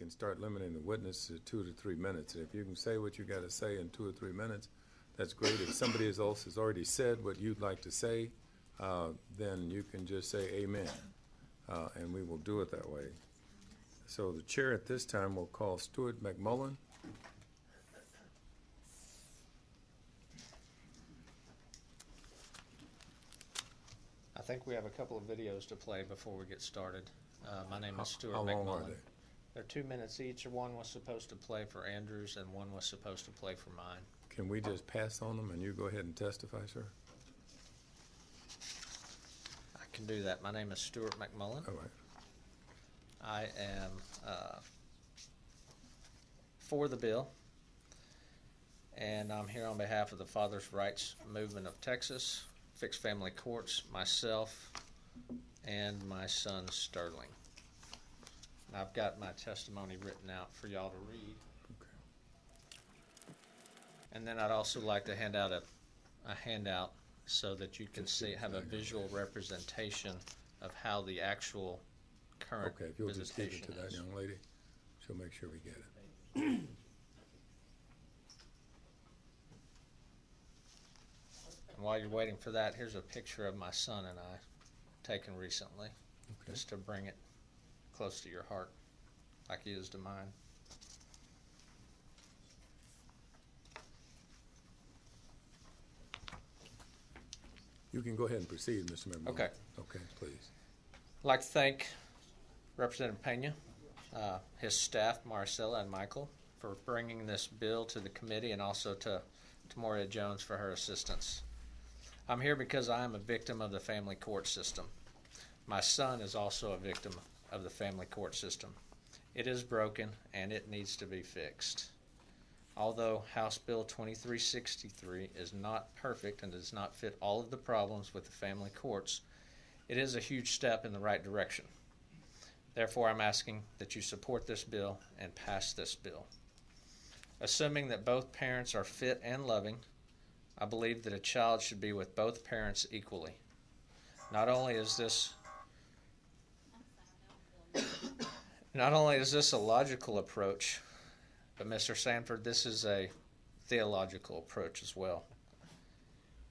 can start limiting the witness to 2 to 3 minutes. And if you can say what you got to say in 2 or 3 minutes, that's great. If somebody else has already said what you'd like to say, then you can just say amen, and we will do it that way. So the chair at this time will call Stuart McMullen. I think we have a couple of videos to play before we get started. My name is Stuart McMullen. How long are they? They're 2 minutes each. One was supposed to play for Andrew's and one was supposed to play for mine. Can we just pass on them and you go ahead and testify, sir? I can do that. My name is Stuart McMullen. All right. I am for the bill, and I'm here on behalf of the Father's Rights Movement of Texas, Fixed Family Courts, myself, and my son Sterling. And I've got my testimony written out for y'all to read. Okay. And then I'd also like to hand out a handout so that you can see, have a visual representation of how the actual current visitation is. Okay, if you'll just give it to that young lady, she'll make sure we get it. While you're waiting for that, here's a picture of my son and I taken recently, okay, just to bring it close to your heart, like he is to mine. You can go ahead and proceed, Mr. Member. Okay. Okay, please. I'd like to thank Representative Pena, his staff, Maricela and Michael, for bringing this bill to the committee, and also to Maurya Jones for her assistance. I'm here because I am a victim of the family court system. My son is also a victim of the family court system. It is broken and it needs to be fixed. Although House Bill 2363 is not perfect and does not fit all of the problems with the family courts, it is a huge step in the right direction. Therefore, I'm asking that you support this bill and pass this bill. Assuming that both parents are fit and loving, I believe that a child should be with both parents equally. Not only is this a logical approach, but Mr. Sanford, this is a theological approach as well,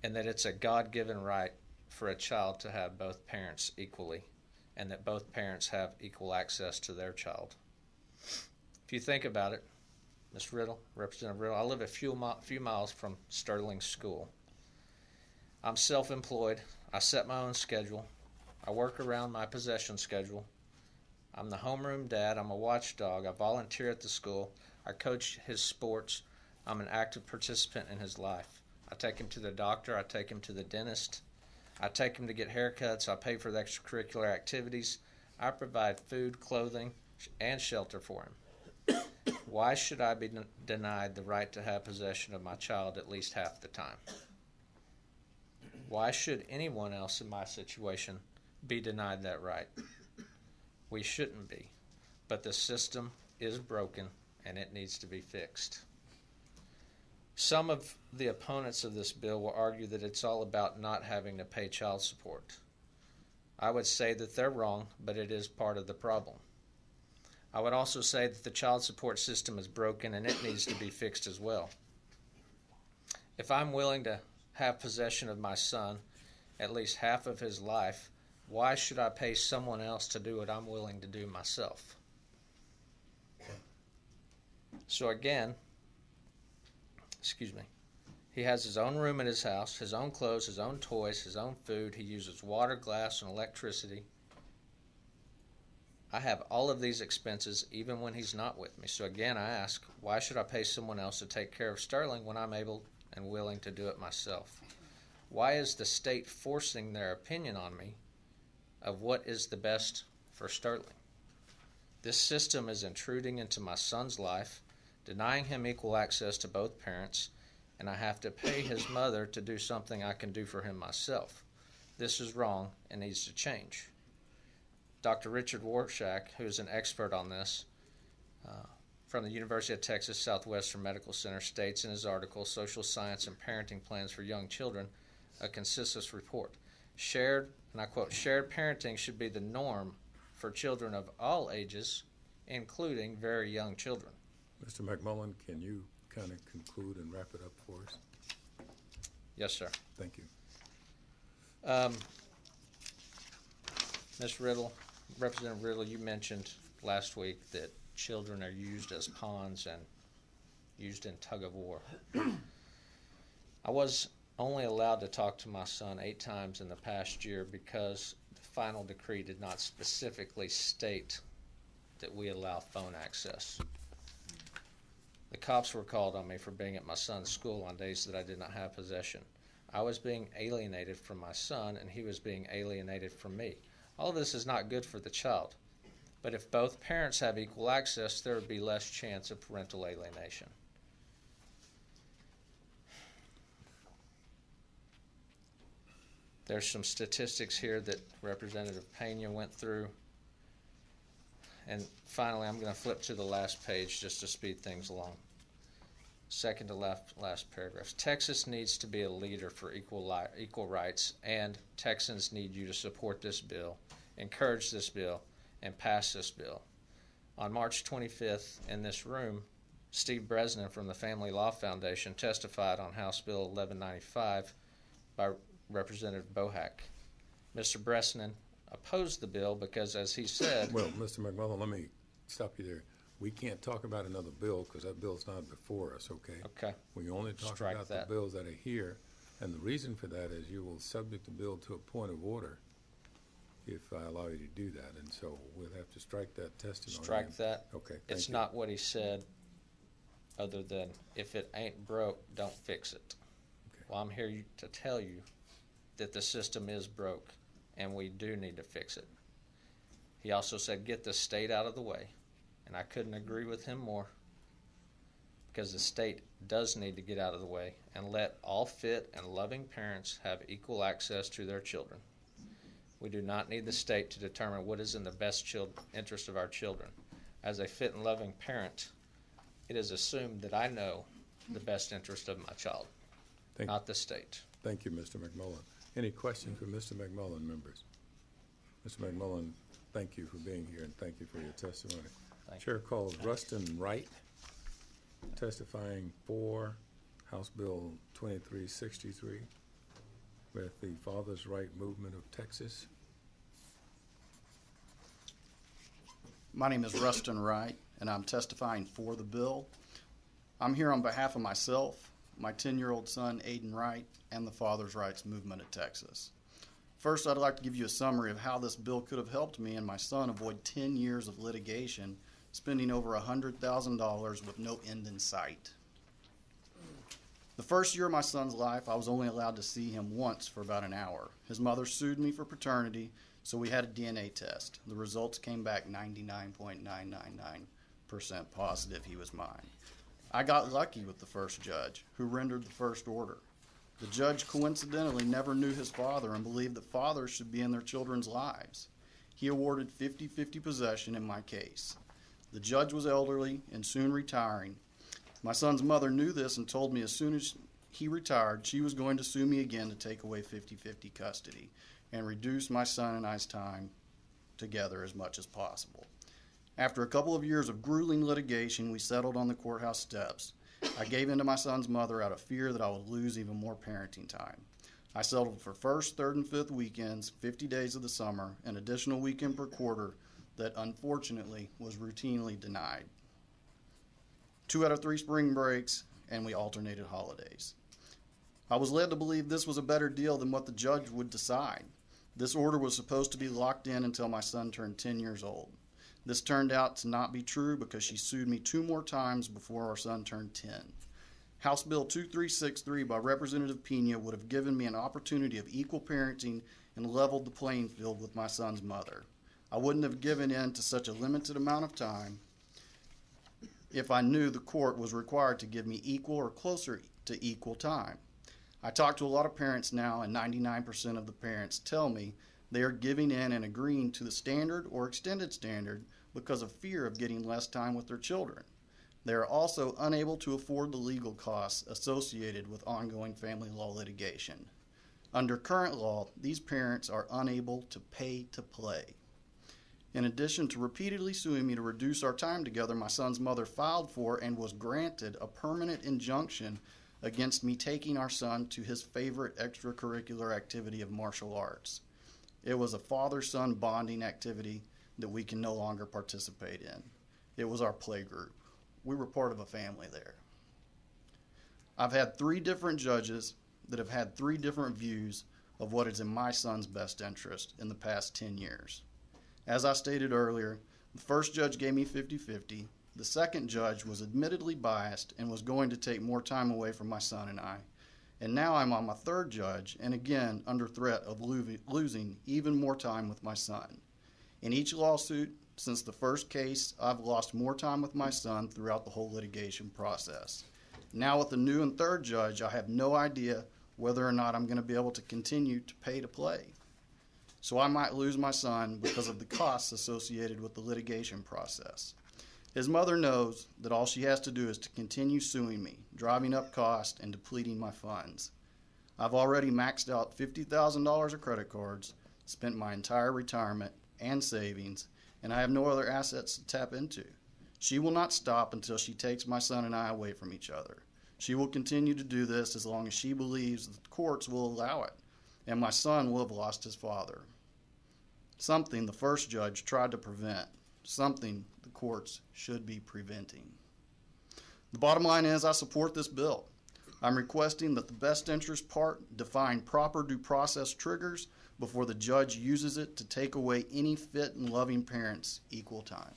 and that it's a God-given right for a child to have both parents equally, and that both parents have equal access to their child. If you think about it, Ms. Riddle, Representative Riddle, I live a few miles from Sterling School. I'm self-employed. I set my own schedule. I work around my possession schedule. I'm the homeroom dad. I'm a watchdog. I volunteer at the school. I coach his sports. I'm an active participant in his life. I take him to the doctor. I take him to the dentist. I take him to get haircuts. I pay for the extracurricular activities. I provide food, clothing, and shelter for him. Why should I be denied the right to have possession of my child at least half the time? Why should anyone else in my situation be denied that right? We shouldn't be, but the system is broken and it needs to be fixed. Some of the opponents of this bill will argue that it's all about not having to pay child support. I would say that they're wrong, but it is part of the problem. I would also say that the child support system is broken and it needs to be fixed as well. If I'm willing to have possession of my son at least half of his life, why should I pay someone else to do what I'm willing to do myself? So again, he has his own room in his house, his own clothes, his own toys, his own food. He uses water, glass, and electricity. I have all of these expenses even when he's not with me. So again, I ask, why should I pay someone else to take care of Sterling when I'm able and willing to do it myself? Why is the state forcing their opinion on me of what is the best for Sterling? This system is intruding into my son's life, denying him equal access to both parents, and I have to pay his mother to do something I can do for him myself. This is wrong and needs to change. Dr. Richard Warshak, who is an expert on this, from the University of Texas Southwestern Medical Center, states in his article, Social Science and Parenting Plans for Young Children, a consensus report. Shared, and I quote, shared parenting should be the norm for children of all ages including very young children. Mr. McMullen, can you kind of conclude and wrap it up for us? Yes, sir. Thank you. Ms. Riddle, Representative Riddle, you mentioned last week that children are used as pawns and used in tug-of-war. I was only allowed to talk to my son 8 times in the past year because the final decree did not specifically state that we allow phone access. The cops were called on me for being at my son's school on days that I did not have possession. I was being alienated from my son, and he was being alienated from me. All of this is not good for the child, but if both parents have equal access, there would be less chance of parental alienation. There's some statistics here that Representative Pena went through. And finally, I'm going to flip to the last page just to speed things along. Second to last paragraph. Texas needs to be a leader for equal rights, and Texans need you to support this bill, encourage this bill, and pass this bill. On March 25th, in this room, Steve Bresnan from the Family Law Foundation testified on House Bill 1195 by Representative Bohack. Mr. Bresnan opposed the bill because, as he said... Well, Mr. McMullen, let me stop you there. We can't talk about another bill because that bill's not before us, okay? Okay. We only talk about the bills that are here, and the reason for that is you will subject the bill to a point of order if I allow you to do that, and so we'll have to strike that testimony. Strike that. Okay, thank you. It's not what he said, other than if it ain't broke, don't fix it. Okay. Well, I'm here to tell you that the system is broke, and we do need to fix it. He also said, get the state out of the way. And I couldn't agree with him more, because the state does need to get out of the way and let all fit and loving parents have equal access to their children. We do not need the state to determine what is in the best interest of our children. As a fit and loving parent, it is assumed that I know the best interest of my child, not the state. Thank you, Mr. McMullen. Any questions for Mr. McMullen, members? Mr. McMullen, thank you for being here, and thank you for your testimony. Chair calls Rustin Wright, testifying for House Bill 2363 with the Father's Rights Movement of Texas. My name is Rustin Wright, and I'm testifying for the bill. I'm here on behalf of myself, my 10-year-old son, Aiden Wright, and the Father's Rights Movement of Texas. First, I'd like to give you a summary of how this bill could have helped me and my son avoid 10 years of litigation, spending over $100,000 with no end in sight. The first year of my son's life, I was only allowed to see him once for about an hour. His mother sued me for paternity, so we had a DNA test. The results came back 99.999% positive he was mine. I got lucky with the first judge, who rendered the first order. The judge coincidentally never knew his father and believed that fathers should be in their children's lives. He awarded 50-50 possession in my case. The judge was elderly and soon retiring. My son's mother knew this and told me as soon as he retired, she was going to sue me again to take away 50-50 custody and reduce my son and I's time together as much as possible. After a couple of years of grueling litigation, we settled on the courthouse steps. I gave in to my son's mother out of fear that I would lose even more parenting time. I settled for first, third, and fifth weekends, 50 days of the summer, an additional weekend per quarter that unfortunately was routinely denied. 2 out of 3 spring breaks, and we alternated holidays. I was led to believe this was a better deal than what the judge would decide. This order was supposed to be locked in until my son turned 10 years old. This turned out to not be true because she sued me 2 more times before our son turned 10. House Bill 2363 by Representative Pena would have given me an opportunity of equal parenting and leveled the playing field with my son's mother. I wouldn't have given in to such a limited amount of time if I knew the court was required to give me equal or closer to equal time. I talk to a lot of parents now, and 99% of the parents tell me they are giving in and agreeing to the standard or extended standard because of fear of getting less time with their children. They are also unable to afford the legal costs associated with ongoing family law litigation. Under current law, these parents are unable to pay to play. In addition to repeatedly suing me to reduce our time together, my son's mother filed for and was granted a permanent injunction against me taking our son to his favorite extracurricular activity of martial arts. It was a father-son bonding activity that we can no longer participate in. It was our playgroup. We were part of a family there. I've had three different judges that have had three different views of what is in my son's best interest in the past 10 years. As I stated earlier, the first judge gave me 50-50. The second judge was admittedly biased and was going to take more time away from my son and I. And now I'm on my third judge, and again under threat of losing even more time with my son. In each lawsuit, since the first case, I've lost more time with my son throughout the whole litigation process. Now with the new and third judge, I have no idea whether or not I'm going to be able to continue to pay to play. So I might lose my son because of the costs associated with the litigation process. His mother knows that all she has to do is to continue suing me, driving up costs and depleting my funds. I've already maxed out $50,000 of credit cards, spent my entire retirement and savings, and I have no other assets to tap into. She will not stop until she takes my son and I away from each other. She will continue to do this as long as she believes the courts will allow it, and my son will have lost his father. Something the first judge tried to prevent. Something the courts should be preventing. The bottom line is I support this bill. I'm requesting that the best interest part define proper due process triggers before the judge uses it to take away any fit and loving parents equal time.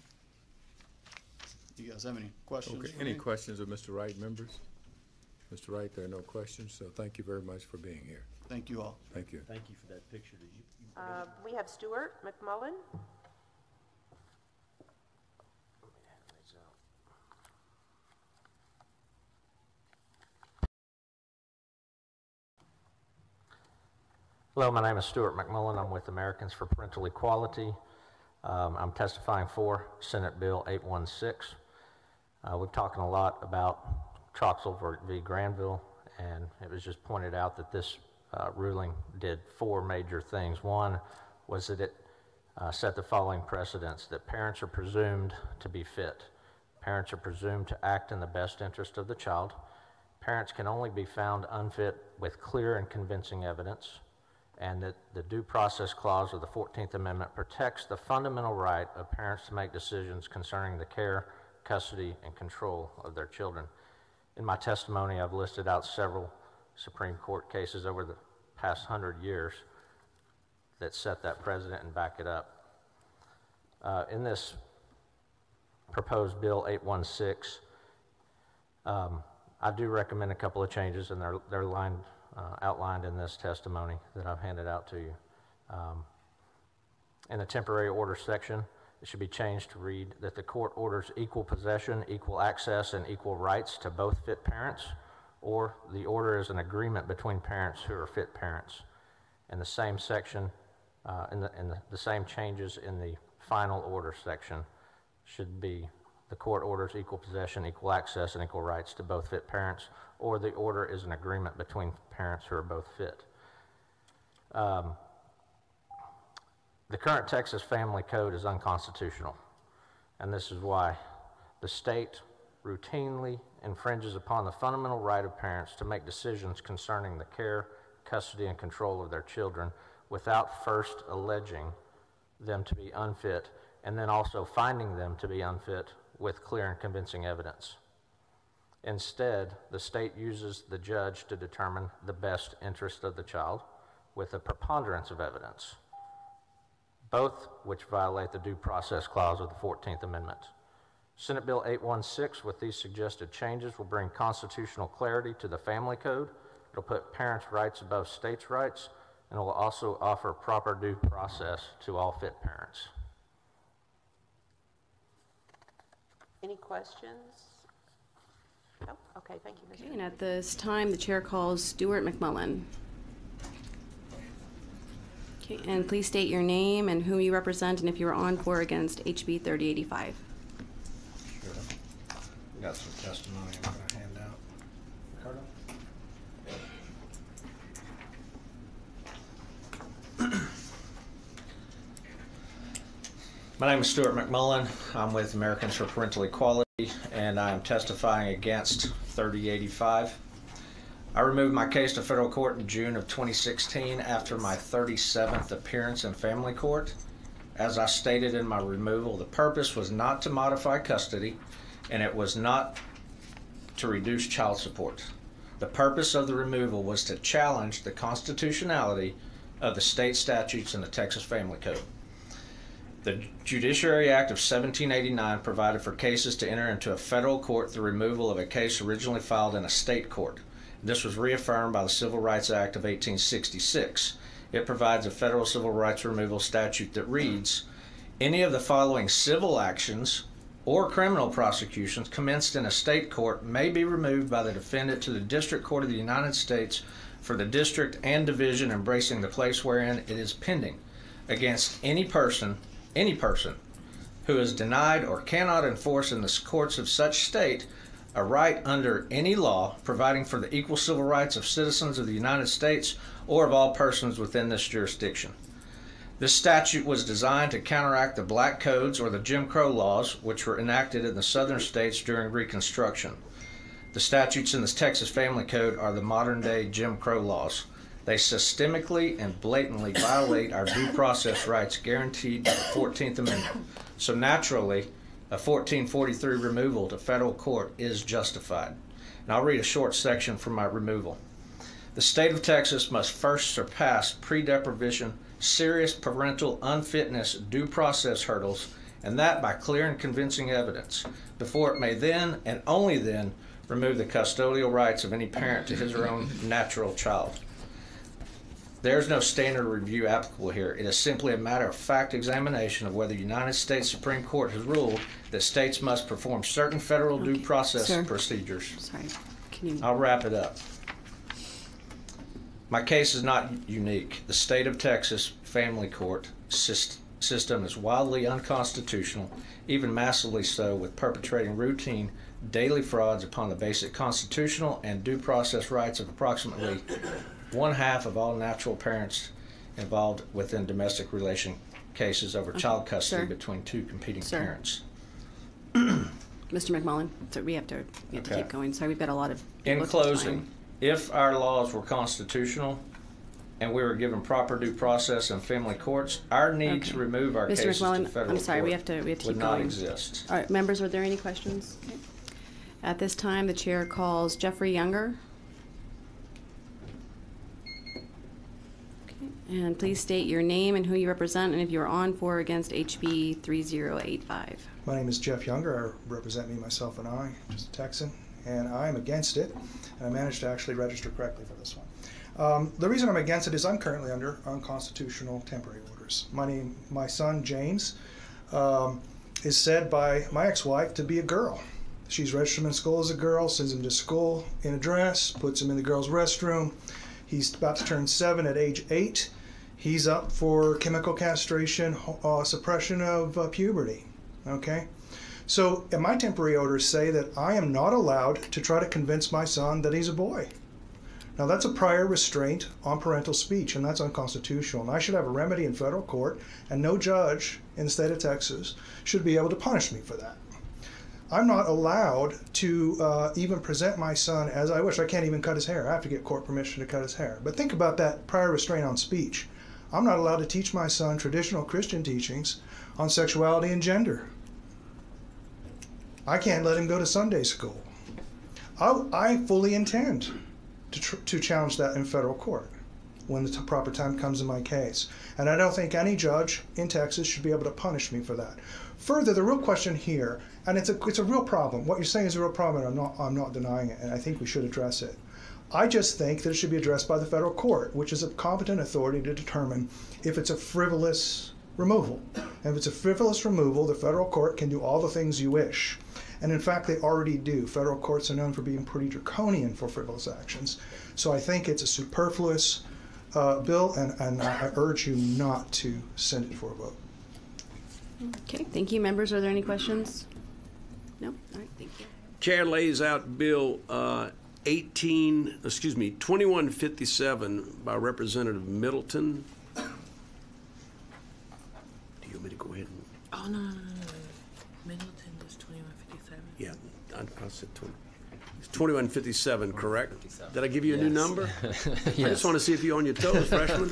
Do you guys have any questions? Okay. Any questions of Mr. Wright, members? Mr. Wright, there are no questions, so thank you very much for being here. Thank you all. Thank you. Thank you for that picture. Did you we have Stuart McMullen. Hello, my name is Stuart McMullen. I'm with Americans for Parental Equality. I'm testifying for Senate Bill 816. We're talking a lot about Troxell v. Granville, and it was just pointed out that this ruling did four major things. One was that it set the following precedents: that parents are presumed to be fit. Parents are presumed to act in the best interest of the child. Parents can only be found unfit with clear and convincing evidence. And that the Due Process Clause of the 14th Amendment protects the fundamental right of parents to make decisions concerning the care, custody, and control of their children. In my testimony, I've listed out several Supreme Court cases over the past 100 years that set that precedent and back it up. In this proposed Bill 816, I do recommend a couple of changes, and they're lined outlined in this testimony that I've handed out to you. In the temporary order section, it should be changed to read that the court orders equal possession, equal access, and equal rights to both fit parents, or the order is an agreement between parents who are fit parents. In the same section, in the same changes in the final order section should be the court orders equal possession, equal access, and equal rights to both fit parents, or the order is an agreement between parents who are both fit. The current Texas Family Code is unconstitutional, and this is why. The state routinely infringes upon the fundamental right of parents to make decisions concerning the care, custody, and control of their children without first alleging them to be unfit, and then also finding them to be unfit with clear and convincing evidence. Instead, the state uses the judge to determine the best interest of the child with a preponderance of evidence, both which violate the Due Process Clause of the 14th Amendment. Senate Bill 816, with these suggested changes, will bring constitutional clarity to the Family Code. It'll put parents' rights above states' rights, and it'll also offer proper due process to all fit parents. Any questions? Oh, okay, thank you, Mr. Okay, and at this time, the chair calls Stuart McMullen. Okay, and please state your name and whom you represent, and if you are on for or against HB 3085. Sure. We got some testimony I'm going to hand out. Ricardo? My name is Stuart McMullen. I'm with Americans for Parental Equality, and I am testifying against 3085. I removed my case to federal court in June of 2016 after my 37th appearance in family court. As I stated in my removal, the purpose was not to modify custody, and it was not to reduce child support. The purpose of the removal was to challenge the constitutionality of the state statutes in the Texas Family Code. The Judiciary Act of 1789 provided for cases to enter into a federal court through removal of a case originally filed in a state court. This was reaffirmed by the Civil Rights Act of 1866. It provides a federal civil rights removal statute that reads, "Any of the following civil actions or criminal prosecutions commenced in a state court may be removed by the defendant to the District Court of the United States for the district and division embracing the place wherein it is pending against any person who is denied or cannot enforce in the courts of such state a right under any law providing for the equal civil rights of citizens of the United States or of all persons within this jurisdiction." This statute was designed to counteract the Black Codes or the Jim Crow laws, which were enacted in the southern states during Reconstruction. The statutes in the Texas Family Code are the modern-day Jim Crow laws. They systemically and blatantly violate our due process rights guaranteed by the 14th Amendment. So naturally, a 1443 removal to federal court is justified. And I'll read a short section from my removal. "The state of Texas must first surpass pre-deprivation, serious parental unfitness due process hurdles, and that by clear and convincing evidence, before it may then, and only then, remove the custodial rights of any parent to his or her own natural child. There is no standard review applicable here. It is simply a matter of fact examination of whether the United States Supreme Court has ruled that states must perform certain federal due process procedures." Sorry. I'll wrap it up. My case is not unique. The state of Texas family court system is wildly unconstitutional, even massively so, with perpetrating routine daily frauds upon the basic constitutional and due process rights of approximately one-half of all natural parents involved within domestic relation cases over child custody between two competing parents. Mr. McMullen, so we have to keep going. Sorry, we've got a lot of... In closing, if our laws were constitutional and we were given proper due process in family courts, our need to remove our cases to federal court we have to would keep not going. Exist. All right, members, are there any questions? Okay. At this time, the chair calls Jeffrey Younger. And please state your name and who you represent, and if you're on for or against HB 3085. My name is Jeff Younger. I represent me, myself, and I, just a Texan, and I'm against it. And I managed to actually register correctly for this one. The reason I'm against it is I'm currently under unconstitutional temporary orders. My son, James, is said by my ex-wife to be a girl. She's registered him in school as a girl, sends him to school in a dress, puts him in the girls' restroom. He's about to turn 7 at age 8. He's up for chemical castration, suppression of puberty, okay? So, and my temporary orders say that I am not allowed to try to convince my son that he's a boy. Now, that's a prior restraint on parental speech, and that's unconstitutional. And I should have a remedy in federal court, and no judge in the state of Texas should be able to punish me for that. I'm not allowed to even present my son as I wish. I can't even cut his hair. I have to get court permission to cut his hair. But think about that prior restraint on speech. I'm not allowed to teach my son traditional Christian teachings on sexuality and gender. I can't let him go to Sunday school. I fully intend to challenge that in federal court when the proper time comes in my case. And I don't think any judge in Texas should be able to punish me for that. Further, the real question here, and it's a real problem. What you're saying is a real problem, and I'm not denying it, and I think we should address it. I just think that it should be addressed by the federal court, which is a competent authority to determine if it's a frivolous removal. And if it's a frivolous removal, the federal court can do all the things you wish. And in fact, they already do. Federal courts are known for being pretty draconian for frivolous actions. So I think it's a superfluous bill, and I urge you not to send it for a vote. Okay, thank you. Members, are there any questions? No? All right, thank you. Chair lays out Bill 2157 by Representative Middleton. Do you want me to go ahead and Oh, no. Middleton was 2157. Yeah, I said 20. It's 2157, correct? 57. Did I give you a new number? Yes. I just want to see if you're on your toes, freshman.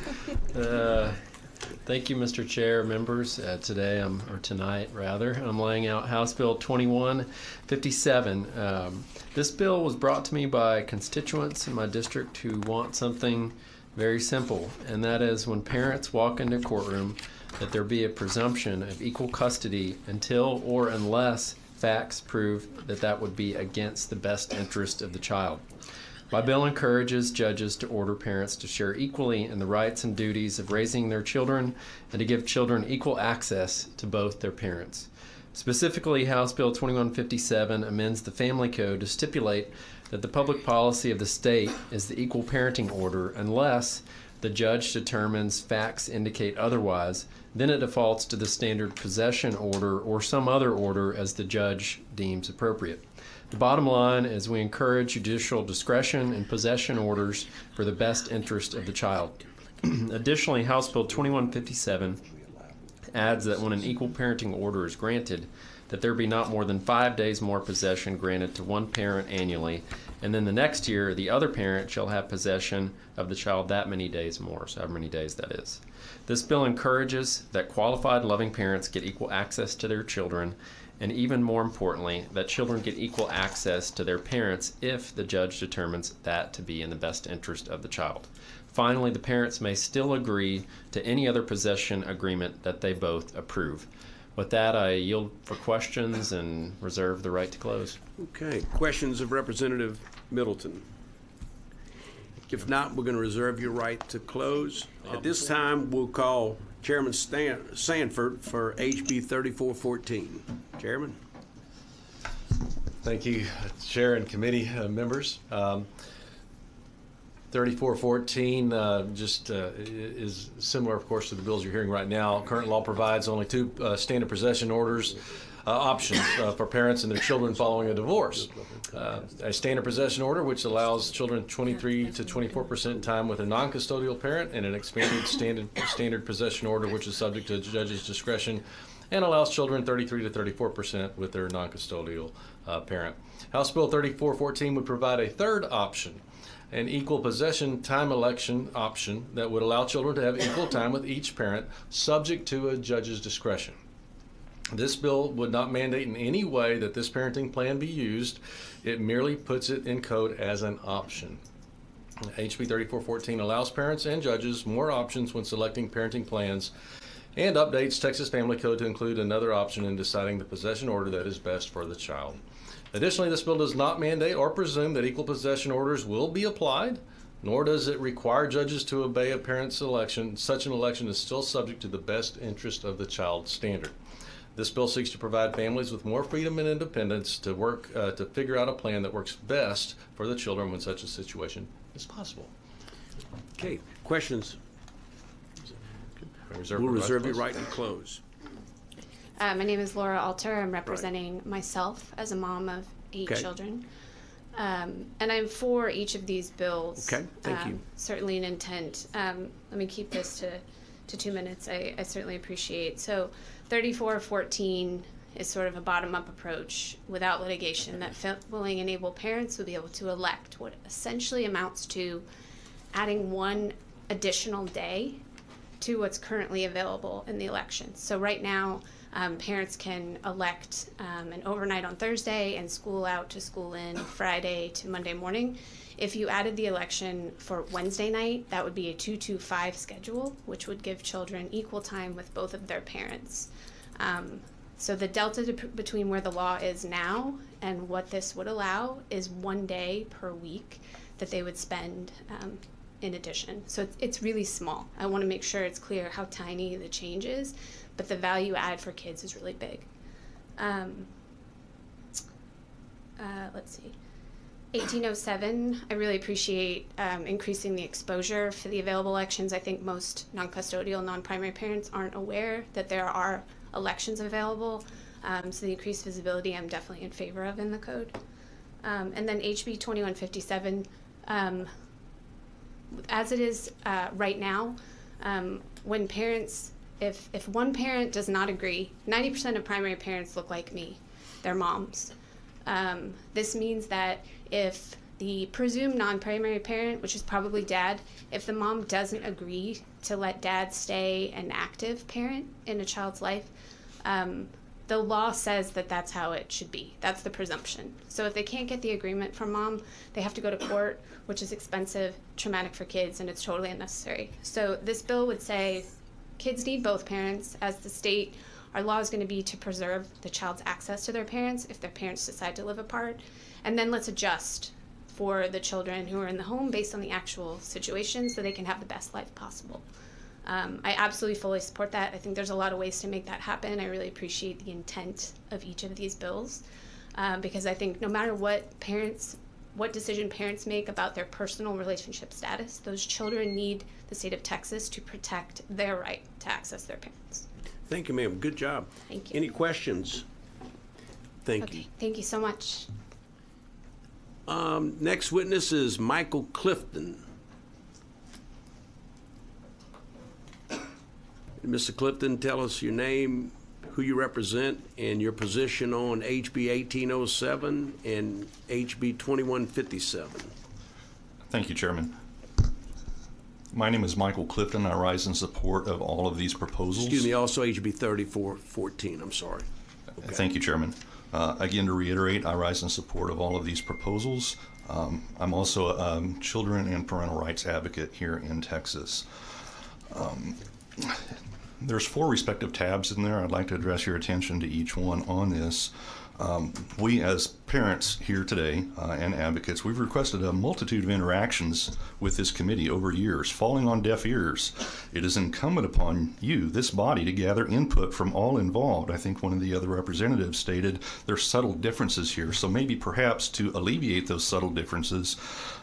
Thank you, Mr. Chair, members. Tonight, I'm laying out House Bill 2157. This bill was brought to me by constituents in my district who want something very simple, and that is when parents walk into a courtroom, that there be a presumption of equal custody until or unless facts prove that that would be against the best interest of the child. My bill encourages judges to order parents to share equally in the rights and duties of raising their children and to give children equal access to both their parents. Specifically, House Bill 2157 amends the Family Code to stipulate that the public policy of the state is the equal parenting order unless the judge determines facts indicate otherwise, then it defaults to the standard possession order or some other order as the judge deems appropriate. The bottom line is we encourage judicial discretion in possession orders for the best interest of the child. Additionally, House Bill 2157 adds that when an equal parenting order is granted, that there be not more than 5 days more possession granted to one parent annually, and then the next year the other parent shall have possession of the child that many days more, so however many days that is. This bill encourages that qualified, loving parents get equal access to their children, and even more importantly, that children get equal access to their parents if the judge determines that to be in the best interest of the child. Finally, the parents may still agree to any other possession agreement that they both approve. With that, I yield for questions and reserve the right to close. Okay. Questions of Representative Middleton? If not, we're going to reserve your right to close. At this time, we'll call Chairman Sanford for HB 3414. Chairman. Thank you, Chair and committee members. 3414 is similar, of course, to the bills you're hearing right now. Current law provides only two standard possession orders options for parents and their children following a divorce. A standard possession order, which allows children 23 to 24% time with a non-custodial parent, and an expanded standard possession order, which is subject to judge's discretion and allows children 33 to 34% with their non-custodial parent. House Bill 3414 would provide a third option, an equal possession time election option that would allow children to have equal time with each parent, subject to a judge's discretion. This bill would not mandate in any way that this parenting plan be used. It merely puts it in code as an option. HB 3414 allows parents and judges more options when selecting parenting plans, and updates Texas Family Code to include another option in deciding the possession order that is best for the child. Additionally, this bill does not mandate or presume that equal possession orders will be applied, nor does it require judges to obey a parent's election. Such an election is still subject to the best interest of the child standard. This bill seeks to provide families with more freedom and independence to work to figure out a plan that works best for the children when such a situation is possible. Okay, questions? We'll reserve your right to close. My name is Laura Alter. I'm representing myself as a mom of 8 children. And I'm for each of these bills. Okay, thank you. Certainly an intent. Let me keep this to 2 minutes. I certainly appreciate. So 3414 is sort of a bottom-up approach without litigation that will enable parents to be able to elect what essentially amounts to adding one additional day to what's currently available in the election. So right now, parents can elect an overnight on Thursday and school out to school in Friday to Monday morning. If you added the election for Wednesday night, that would be a 2-2-5 schedule, which would give children equal time with both of their parents. So the delta between where the law is now and what this would allow is 1 day per week that they would spend in addition. So it's really small. I want to make sure it's clear how tiny the change is, but the value add for kids is really big. Let's see. 1807, I really appreciate increasing the exposure for the available elections. I think most non-custodial, non-primary parents aren't aware that there are elections available. So the increased visibility I'm definitely in favor of in the code. And then HB 2157, as it is right now, when parents if one parent does not agree, 90% of primary parents look like me. They're moms. This means that if the presumed non-primary parent, which is probably dad, if the mom doesn't agree to let dad stay an active parent in a child's life, the law says that that's how it should be. That's the presumption. So if they can't get the agreement from mom, they have to go to court, which is expensive, traumatic for kids, and it's totally unnecessary. So this bill would say kids need both parents. As the state, our law is going to be to preserve the child's access to their parents if their parents decide to live apart. And then let's adjust for the children who are in the home based on the actual situation so they can have the best life possible. I absolutely fully support that. I think there's a lot of ways to make that happen. I really appreciate the intent of each of these bills because I think no matter what decision parents make about their personal relationship status, those children need the state of Texas to protect their right to access their parents. Thank you, ma'am. Good job. Thank you. Any questions? Thank you. Thank you so much. Next witness is Michael Clifton. Mr. Clifton, tell us your name, who you represent, and your position on HB 1807 and HB 2157. Thank you, Chairman. My name is Michael Clifton. I rise in support of all of these proposals. Excuse me, also HB 3414. I'm sorry. Okay. Thank you, Chairman. Again, to reiterate, I rise in support of all of these proposals. I'm also a children and parental rights advocate here in Texas. There's four respective tabs in there. I'd like to address your attention to each one on this. We as parents here today and advocates, we've requested a multitude of interactions with this committee over years, falling on deaf ears. It is incumbent upon you, this body, to gather input from all involved. I think one of the other representatives stated there's subtle differences here. So maybe perhaps to alleviate those subtle differences,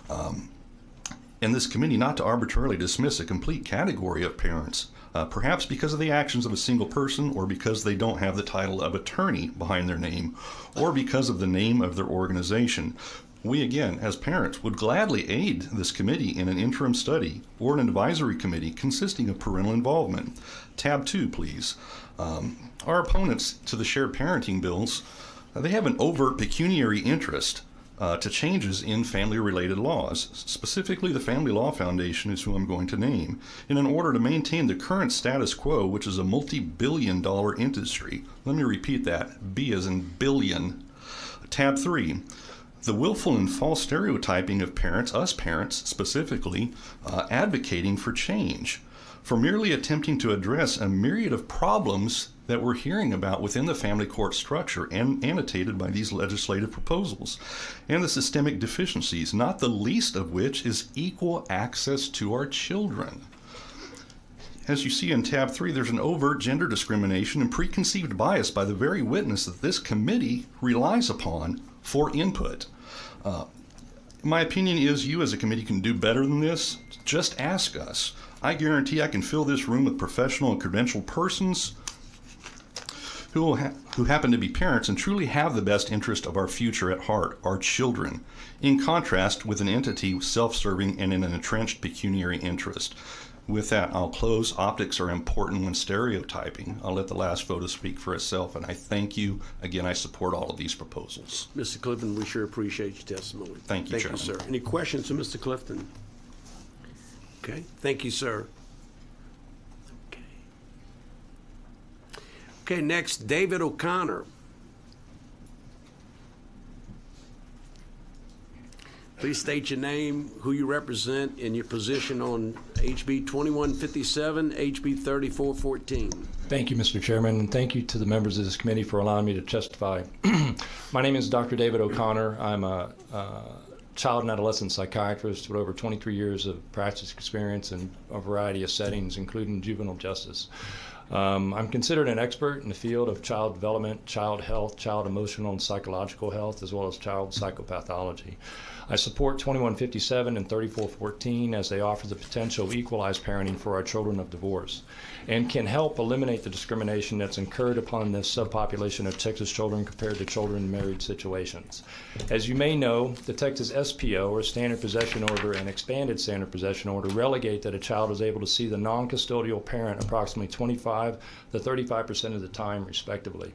and this committee not to arbitrarily dismiss a complete category of parents, perhaps because of the actions of a single person, or because they don't have the title of attorney behind their name, or because of the name of their organization. We, again, as parents, would gladly aid this committee in an interim study or an advisory committee consisting of parental involvement. Tab 2, please. Our opponents to the shared parenting bills, they have an overt pecuniary interest to changes in family-related laws. Specifically, the Family Law Foundation is who I'm going to name. And in order to maintain the current status quo, which is a multi-billion-dollar industry, let me repeat that, B as in billion. Tab 3, the willful and false stereotyping of parents, us parents specifically, advocating for change, for merely attempting to address a myriad of problems that we're hearing about within the family court structure and annotated by these legislative proposals, and the systemic deficiencies, not the least of which is equal access to our children. As you see in tab 3, there's an overt gender discrimination and preconceived bias by the very witness that this committee relies upon for input. My opinion is you as a committee can do better than this. Just ask us. I guarantee I can fill this room with professional and credentialed persons who happen to be parents and truly have the best interest of our future at heart, our children, in contrast with an entity self-serving and in an entrenched pecuniary interest. With that, I'll close. Optics are important when stereotyping. I'll let the last photo speak for itself, and I thank you. Again, I support all of these proposals. Mr. Clifton, we sure appreciate your testimony. Thank you, Chairman. Thank you, sir. Any questions of Mr. Clifton? Okay. Thank you, sir. Okay, next, David O'Connor. Please state your name, who you represent, and your position on HB 2157, HB 3414. Thank you, Mr. Chairman, and thank you to the members of this committee for allowing me to testify. My name is Dr. David O'Connor. I'm a child and adolescent psychiatrist with over 23 years of practice experience in a variety of settings, including juvenile justice. I'm considered an expert in the field of child development, child health, child emotional and psychological health, as well as child psychopathology. I support 2157 and 3414 as they offer the potential of equalized parenting for our children of divorce and can help eliminate the discrimination that's incurred upon this subpopulation of Texas children compared to children in married situations. As you may know, the Texas SPO, or Standard Possession Order, and Expanded Standard Possession Order relegate that a child is able to see the non-custodial parent approximately 25 to 35% of the time, respectively.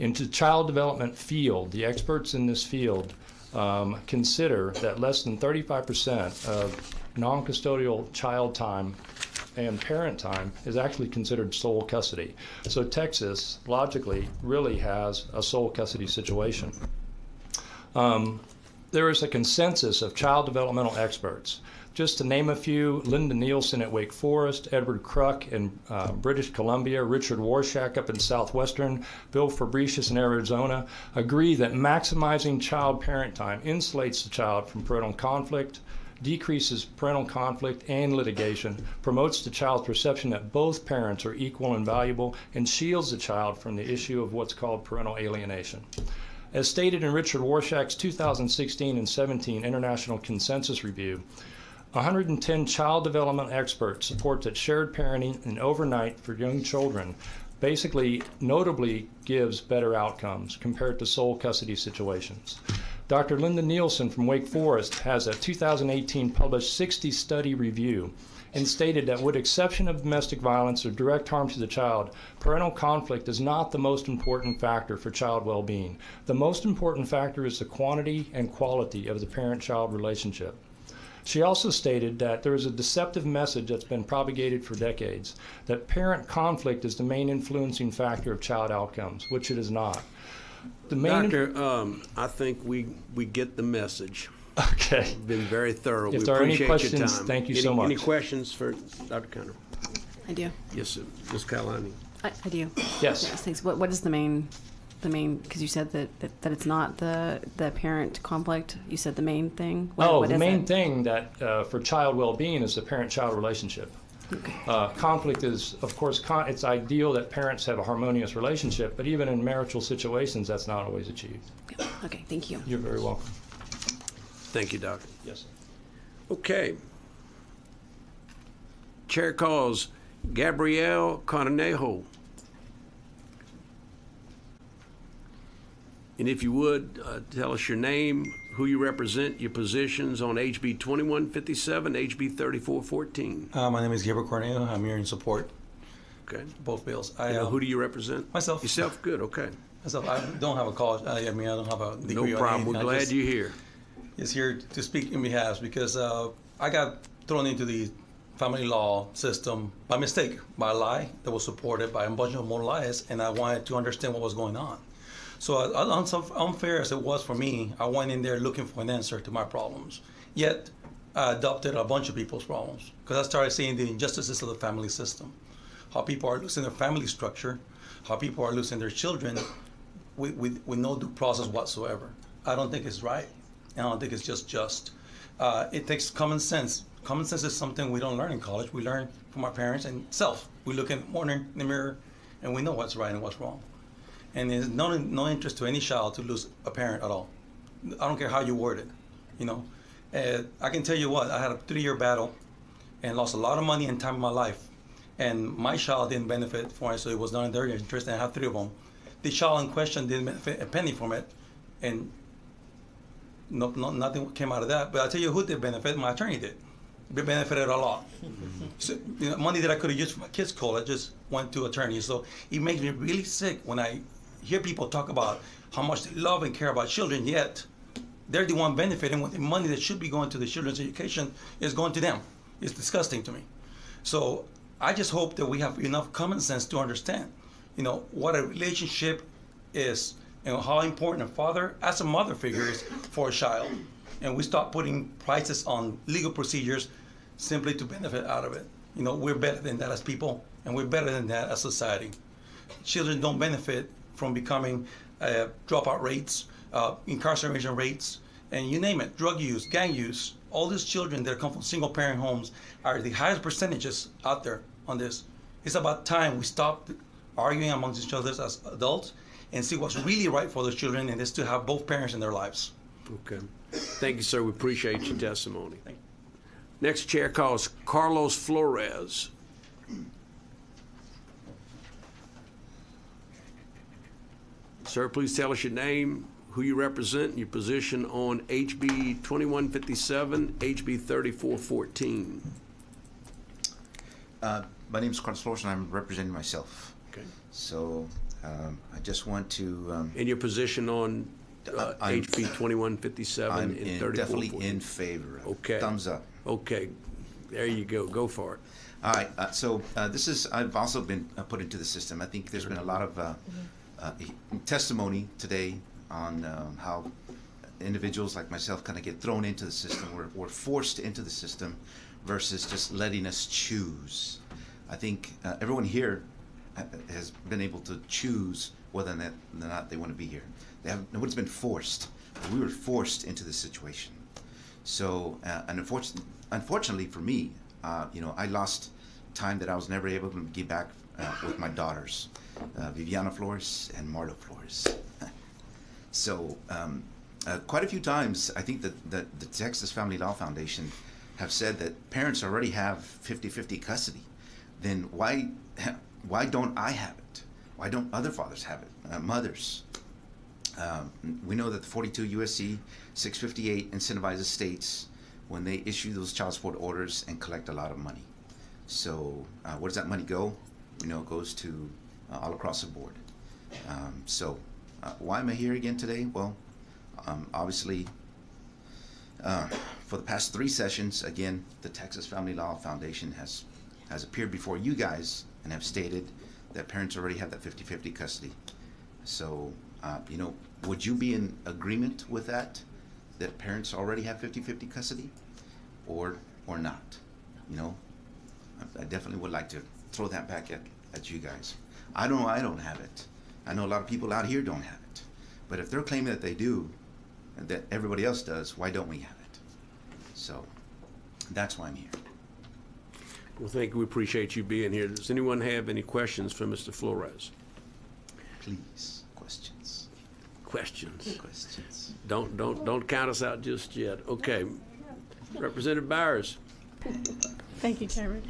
In the child development field, the experts in this field consider that less than 35% of non-custodial child time and parent time is actually considered sole custody. So Texas, logically, really has a sole custody situation. There is a consensus of child developmental experts. Just to name a few, Linda Nielsen at Wake Forest, Edward Kruk in British Columbia, Richard Warshak up in Southwestern, Bill Fabricius in Arizona, agree that maximizing child-parent time insulates the child from parental conflict, decreases parental conflict and litigation, promotes the child's perception that both parents are equal and valuable, and shields the child from the issue of what's called parental alienation. As stated in Richard Warshak's 2016 and 17 International Consensus Review, 110 child development experts support that shared parenting and overnight for young children basically notably gives better outcomes compared to sole custody situations. Dr. Linda Nielsen from Wake Forest has a 2018 published 60-study review and stated that with exception of domestic violence or direct harm to the child, parental conflict is not the most important factor for child well-being. The most important factor is the quantity and quality of the parent-child relationship. She also stated that there is a deceptive message that's been propagated for decades, that parent conflict is the main influencing factor of child outcomes, which it is not. The main Doctor, I think we get the message. Okay. You've been very thorough. If there are any questions, thank you so much. Any questions for Dr. Conner? I do. Yes, Ms. Catalani. I do. Yes. Yes, thanks. What is the main... The main, because you said that it's not the parent conflict. You said the main thing. The main thing for child well-being is the parent-child relationship. Okay. Conflict is, of course, it's ideal that parents have a harmonious relationship, but even in marital situations, that's not always achieved. Okay, thank you. You're very welcome. Thank you, Doctor. Yes, sir. Okay. Chair calls Gabrielle Cornejo. And if you would, tell us your name, who you represent, your positions on HB 2157, HB 3414. My name is Gabriel Cornejo. I'm here in support. Okay. Both bills. Who do you represent? Myself. Yourself? Good. Okay. Myself. I don't have a college. I don't have a degree. No problem. We're glad you're here. It's here to speak in behalf because I got thrown into the family law system by mistake, by a lie that was supported by a bunch of more lies, and I wanted to understand what was going on. So unfair as it was for me, I went in there looking for an answer to my problems. Yet, I adopted a bunch of people's problems because I started seeing the injustices of the family system, how people are losing their family structure, how people are losing their children with no due process whatsoever. I don't think it's right. I don't think it's just. It takes common sense. Common sense is something we don't learn in college. We learn from our parents and self. We look in the morning in the mirror, and we know what's right and what's wrong. And there's no interest to any child to lose a parent at all. I don't care how you word it, you know. I can tell you what, I had a 3-year battle and lost a lot of money and time in my life. And my child didn't benefit from it, so it was not in their interest, and I have 3 of them. The child in question didn't benefit a penny from it, and nothing came out of that. But I'll tell you who did benefit, my attorney did. They benefited a lot. So, you know, money that I could have used for my kids' college just went to attorneys. So it makes me really sick when I hear people talk about how much they love and care about children, yet they're the one benefiting when the money that should be going to the children's education is going to them. It's disgusting to me. So I just hope that we have enough common sense to understand, you know, what a relationship is and how important a father as a mother figure is for a child. And we stop putting prices on legal procedures simply to benefit out of it. You know, we're better than that as people, and we're better than that as society. Children don't benefit from becoming dropout rates, incarceration rates, and you name it, drug use, gang use. All these children that come from single-parent homes are the highest percentages out there on this. It's about time we stop arguing amongst each other as adults and see what's really right for those children, and is to have both parents in their lives. Okay. Thank you, sir. We appreciate your testimony. Thank you. Next chair calls Carlos Flores. Sir, please tell us your name, who you represent, and your position on HB 2157, HB 3414. My name is Carlos Flores, and I'm representing myself. Okay. So I just want to... and your position on HB 2157 and 3414? I'm definitely in favor. Okay. Thumbs up. Okay. There you go. Go for it. All right. So this is... I've also been put into the system. I think there's been a lot of... testimony today on how individuals like myself kind of get thrown into the system. We're forced into the system versus just letting us choose. I think everyone here has been able to choose whether or not they want to be here. They haven't, nobody's been forced. We were forced into this situation. So, and unfortunately for me, you know, I lost time that I was never able to get back with my daughters. Viviana Flores and Marlo Flores. So quite a few times, I think that, the Texas Family Law Foundation have said that parents already have 50-50 custody. Then why don't I have it? Why don't other fathers have it, mothers? We know that the 42 USC 658 incentivizes states when they issue those child support orders and collect a lot of money. So where does that money go? You know, it goes to all across the board. So why am I here again today? Well, obviously, for the past three sessions, again, the Texas Family Law Foundation has appeared before you guys and have stated that parents already have that 50-50 custody. So, you know, would you be in agreement with that, that parents already have 50-50 custody, or not? You know, I definitely would like to throw that back at you guys. I know I don't have it. I know a lot of people out here don't have it. But if they're claiming that they do, and that everybody else does, why don't we have it? So that's why I'm here. Well, thank you. We appreciate you being here. Does anyone have any questions for Mr. Flores? Please, questions. Questions. Questions. Don't count us out just yet. Okay, Representative Byers. Thank you, Chairman,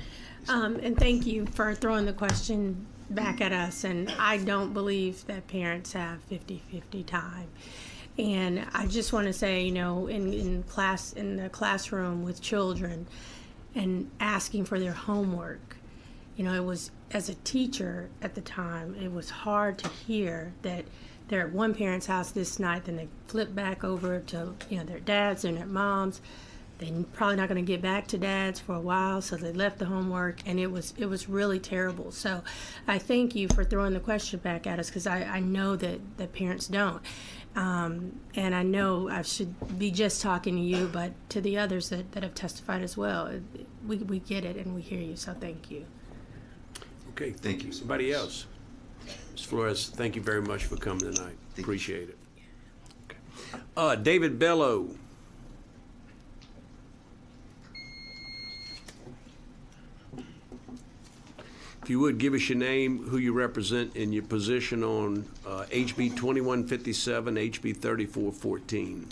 and thank you for throwing the question back at us. And I don't believe that parents have 50-50 time. And I just want to say, you know, in the classroom with children and asking for their homework, you know, it was, as a teacher at the time, it was hard to hear that they're at one parent's house this night, then they flip back over to, you know, their dad's and their mom's. They're probably not going to get back to dad's for a while, so they left the homework, and it was really terrible. So I thank you for throwing the question back at us, because I know that the parents don't. And I know I should be just talking to you, but to the others that have testified as well, we get it and we hear you, so thank you. Okay, thank you. Somebody else? Ms. Flores, thank you very much for coming tonight. Appreciate it. Okay. David Bellow. If you would, give us your name, who you represent, and your position on HB 2157, HB 3414.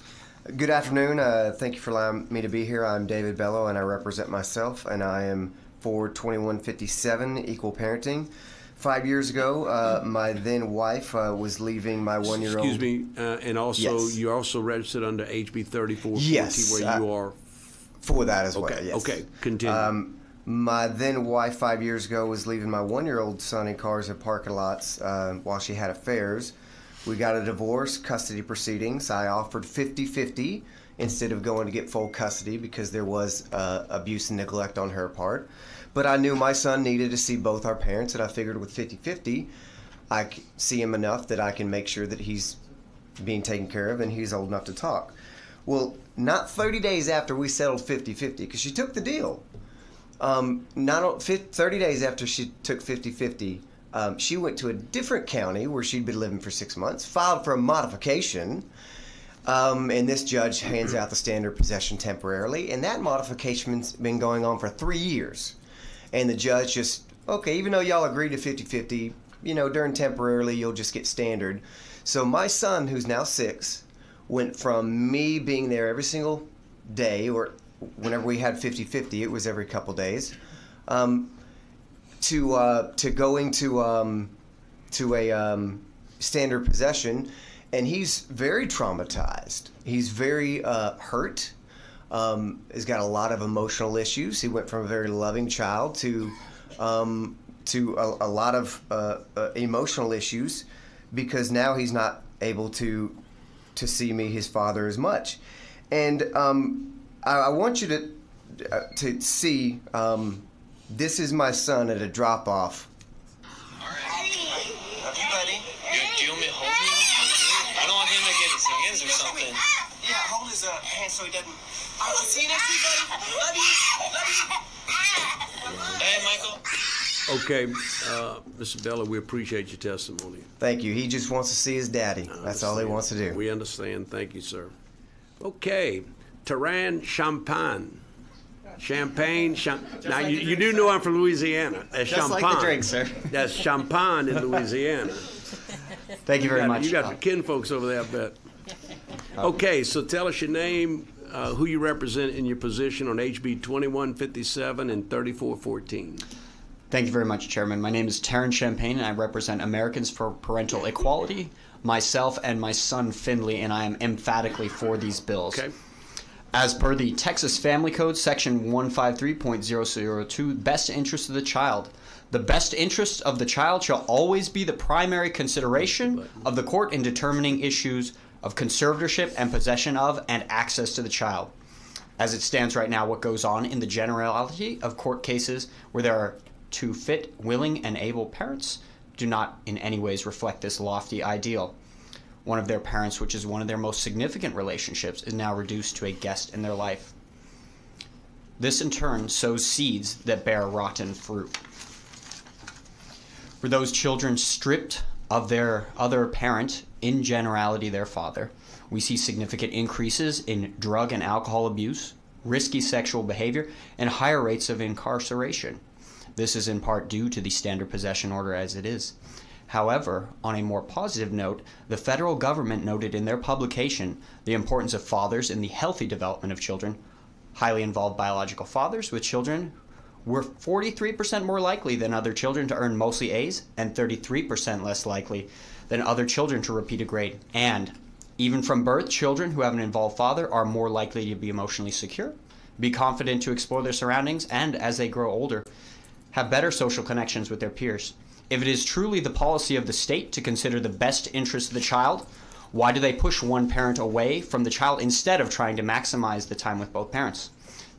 Good afternoon. Thank you for allowing me to be here. I'm David Bellow, and I represent myself, and I am for 2157, Equal Parenting. 5 years ago, my then wife was leaving my one-year-old. Excuse me, and also yes. You're also registered under HB 3414, yes, where you are. For that as well, okay. Yes. Okay, continue. My then wife 5 years ago was leaving my one-year-old son in cars and parking lots while she had affairs. We got a divorce, custody proceedings. I offered 50-50 instead of going to get full custody because there was abuse and neglect on her part. But I knew my son needed to see both our parents, and I figured with 50-50, I see him enough that I can make sure that he's being taken care of and he's old enough to talk. Well, not 30 days after we settled 50-50, because she took the deal. 30 days after she took 50-50, she went to a different county where she'd been living for 6 months, filed for a modification, and this judge hands out the standard possession temporarily, and that modification's been going on for 3 years. And the judge just, okay, even though y'all agreed to 50-50, you know, during temporarily, you'll just get standard. So my son, who's now 6, went from me being there every single day, or whenever we had 50-50, it was every couple days, to going to a standard possession, and he's very traumatized. He's very hurt. He's got a lot of emotional issues. He went from a very loving child to a lot of emotional issues, because now he's not able to see me, his father, as much. And I want you to see, this is my son at a drop-off. All right. Love you, buddy. Do you want me to hold him? I don't want him to get his hands or something. Yeah, hold his hand so he doesn't. I'll see you next week, buddy. Love you. Love you. Hey, Michael. Okay, Mr. Bellow, we appreciate your testimony. Thank you. He just wants to see his daddy. That's all he wants to do. We understand. Thank you, sir. Okay, Taran Champagne. Now, like you do know I'm from Louisiana. That's just champagne. Like the drink, sir. That's champagne in Louisiana. Thank you very much. You got your kinfolks over there, I bet. Okay, so tell us your name, who you represent in your position on HB 2157 and 3414. Thank you very much, Chairman. My name is Taran Champagne, and I represent Americans for Parental Equality, myself and my son, Finley, and I am emphatically for these bills. Okay. As per the Texas Family Code, Section 153.002, best interest of the child. The best interest of the child shall always be the primary consideration of the court in determining issues of conservatorship and possession of and access to the child. As it stands right now, what goes on in the generality of court cases where there are two fit, willing, and able parents do not in any ways reflect this lofty ideal. One of their parents, which is one of their most significant relationships, is now reduced to a guest in their life. This, in turn, sows seeds that bear rotten fruit. For those children stripped of their other parent, in generality their father, we see significant increases in drug and alcohol abuse, risky sexual behavior, and higher rates of incarceration. This is in part due to the standard possession order as it is. However, on a more positive note, the federal government noted in their publication the importance of fathers in the healthy development of children. Highly involved biological fathers with children were 43% more likely than other children to earn mostly A's and 33% less likely than other children to repeat a grade. And even from birth, children who have an involved father are more likely to be emotionally secure, be confident to explore their surroundings, and as they grow older, have better social connections with their peers. If it is truly the policy of the state to consider the best interest of the child, why do they push one parent away from the child instead of trying to maximize the time with both parents?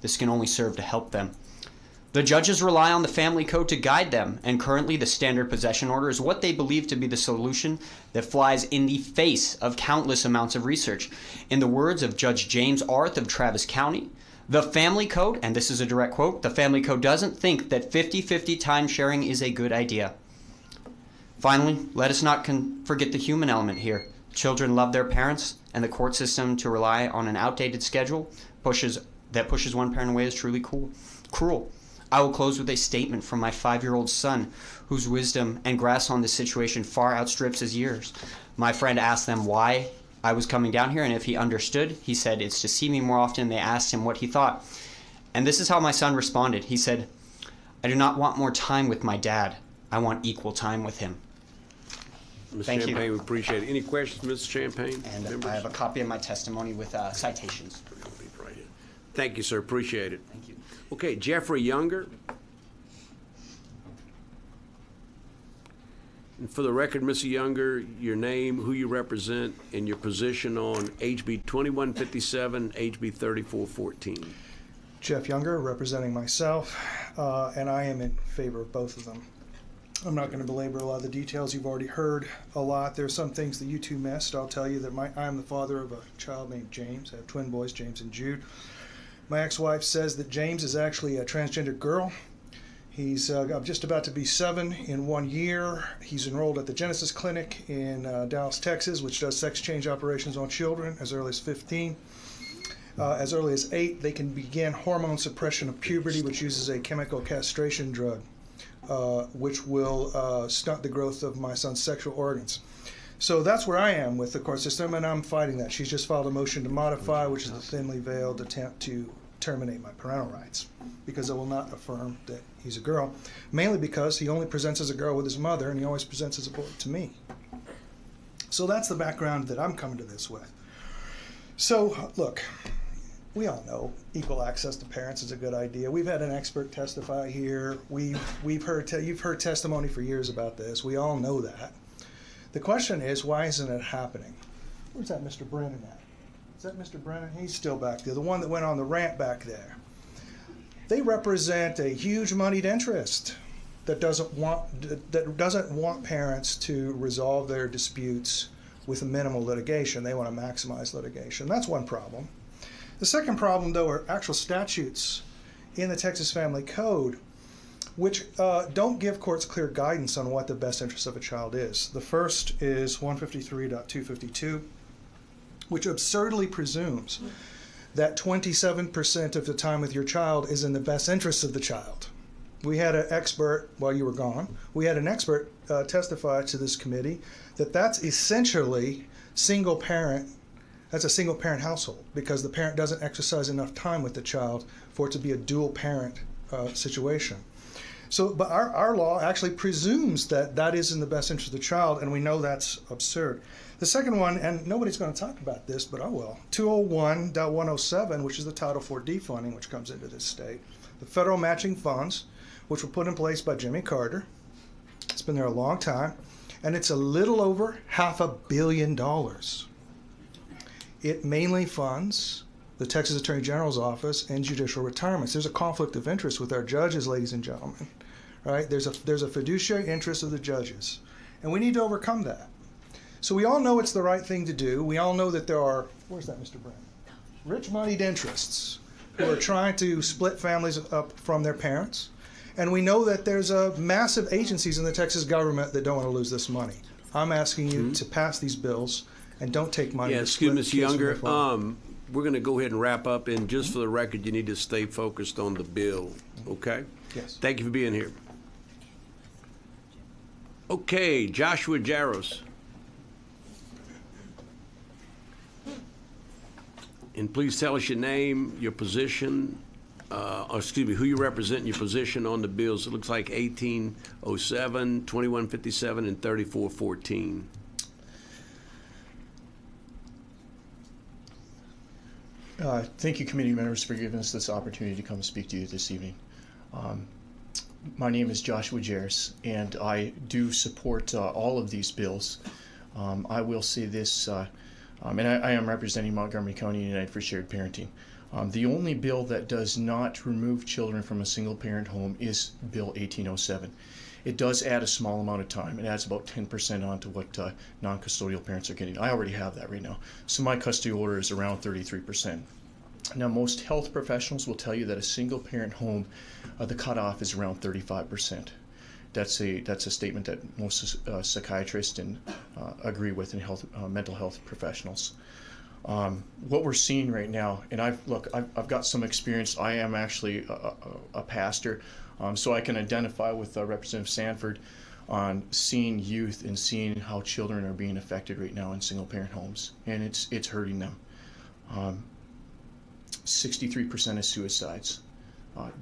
This can only serve to help them. The judges rely on the family code to guide them, and currently the standard possession order is what they believe to be the solution that flies in the face of countless amounts of research. In the words of Judge James Arth of Travis County, the family code, and this is a direct quote, the family code doesn't think that 50-50 time sharing is a good idea. Finally, let us not forget the human element here. Children love their parents, and the court system to rely on an outdated schedule that pushes one parent away is truly cruel. I will close with a statement from my 5-year-old son, whose wisdom and grasp on this situation far outstrips his years. My friend asked them why I was coming down here, and if he understood, he said, "It's to see me more often." They asked him what he thought. And this is how my son responded. He said, "I do not want more time with my dad. I want equal time with him." Mr. Thank Champagne, you. We appreciate it. Any questions, Mr. Champagne? And members? I have a copy of my testimony with citations. Thank you, sir. Appreciate it. Thank you. Okay, Jeffrey Younger. And for the record, Mr. Younger, your name, who you represent, and your position on HB 2157, HB 3414. Jeff Younger, representing myself, and I am in favor of both of them. I'm not going to belabor a lot of the details. You've already heard a lot. There are some things that you two missed. I'll tell you that I'm the father of a child named James. I have twin boys, James and Jude. My ex-wife says that James is actually a transgender girl. He's just about to be 7 in 1 year. He's enrolled at the Genesis Clinic in Dallas, Texas, which does sex change operations on children as early as 15. As early as 8, they can begin hormone suppression of puberty, which uses a chemical castration drug. Which will stunt the growth of my son's sexual organs. So that's where I am with the court system, and I'm fighting that. She's just filed a motion to modify, which is a thinly veiled attempt to terminate my parental rights, because I will not affirm that he's a girl, mainly because he only presents as a girl with his mother, and he always presents as a boy to me. So that's the background that I'm coming to this with. So, look, we all know equal access to parents is a good idea. We've had an expert testify here. We've heard you've heard testimony for years about this. We all know that. The question is, why isn't it happening? Where's that Mr. Brennan at? Is that Mr. Brennan? He's still back there, the one that went on the rant back there. They represent a huge moneyed interest that doesn't want parents to resolve their disputes with minimal litigation. They want to maximize litigation. That's one problem. The second problem, though, are actual statutes in the Texas Family Code which don't give courts clear guidance on what the best interest of a child is. The first is 153.252, which absurdly presumes that 27% of the time with your child is in the best interest of the child. We had an expert, while you were gone, we had an expert testify to this committee that that's essentially single parent. That's a single parent household, because the parent doesn't exercise enough time with the child for it to be a dual parent situation. So, but our law actually presumes that that is in the best interest of the child, and we know that's absurd. The second one, and nobody's going to talk about this, but I will, 201.107, which is the Title IV funding, which comes into this state. The federal matching funds, which were put in place by Jimmy Carter. It's been there a long time, and it's a little over $500 million. It mainly funds the Texas Attorney General's office and judicial retirements. There's a conflict of interest with our judges, ladies and gentlemen. Right? There's a fiduciary interest of the judges, and we need to overcome that. So we all know it's the right thing to do. We all know that there are, where's that Mr. Brown? Rich moneyed interests who are trying to split families up from their parents. And we know that there's a massive agencies in the Texas government that don't want to lose this money. I'm asking you to pass these bills and don't take money. Yeah, excuse me, Mr. Younger. We're going to go ahead and wrap up, and just for the record, you need to stay focused on the bill, okay? Yes. Thank you for being here. Okay, Joshua Jaros. And please tell us your name, your position, or excuse me, who you represent and your position on the bills. It looks like 1807, 2157, and 3414. Thank you, committee members, for giving us this opportunity to come speak to you this evening. My name is Joshua Jaros, and I do support all of these bills. I will say this, and I am representing Montgomery County United for Shared Parenting. The only bill that does not remove children from a single-parent home is Bill 1807. It does add a small amount of time. It adds about 10% onto what non-custodial parents are getting. I already have that right now. So my custody order is around 33%. Now, most health professionals will tell you that a single-parent home, the cutoff is around 35%. That's a statement that most psychiatrists and agree with, and mental health professionals. What we're seeing right now, and I've got some experience. I am actually a pastor. So I can identify with Representative Sanford on seeing youth and seeing how children are being affected right now in single-parent homes, and it's hurting them. 63% of suicides,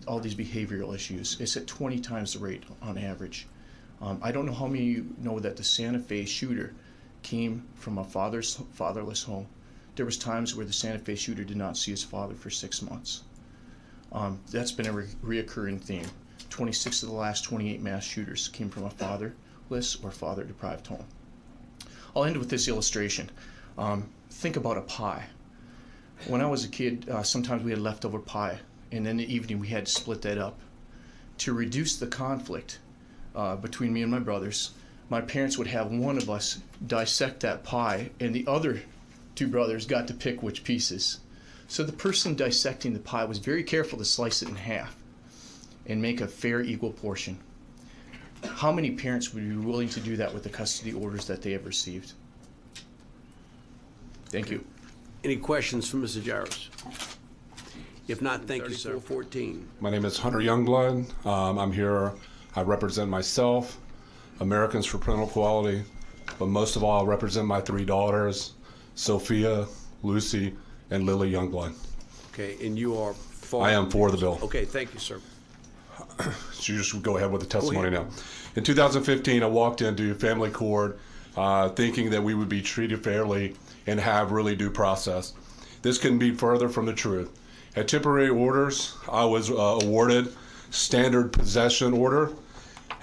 all these behavioral issues. It's at 20 times the rate on average. I don't know how many of you know that the Santa Fe shooter came from a fatherless home. There was times where the Santa Fe shooter did not see his father for 6 months. That's been a reoccurring theme. 26 of the last 28 mass shooters came from a fatherless or father-deprived home. I'll end with this illustration. Think about a pie. When I was a kid, sometimes we had leftover pie, and in the evening we had to split that up. To reduce the conflict between me and my brothers, my parents would have one of us dissect that pie, and the other two brothers got to pick which pieces. So the person dissecting the pie was very careful to slice it in half and make a fair, equal portion. How many parents would be willing to do that with the custody orders that they have received? Thank you. Any questions for Mr. Jaros? If not, thank you, sir. 14. My name is Hunter Youngblood. I'm here. I represent myself, Americans for Parental Equality, but most of all, I'll represent my three daughters, Sophia, Lucy, and Lily Youngblood. Okay, and you are for? I am for the bill. Okay, thank you, sir. So you just go ahead with the testimony now. In 2015, I walked into family court thinking that we would be treated fairly and have really due process. This couldn't be further from the truth. At temporary orders, I was awarded standard possession order.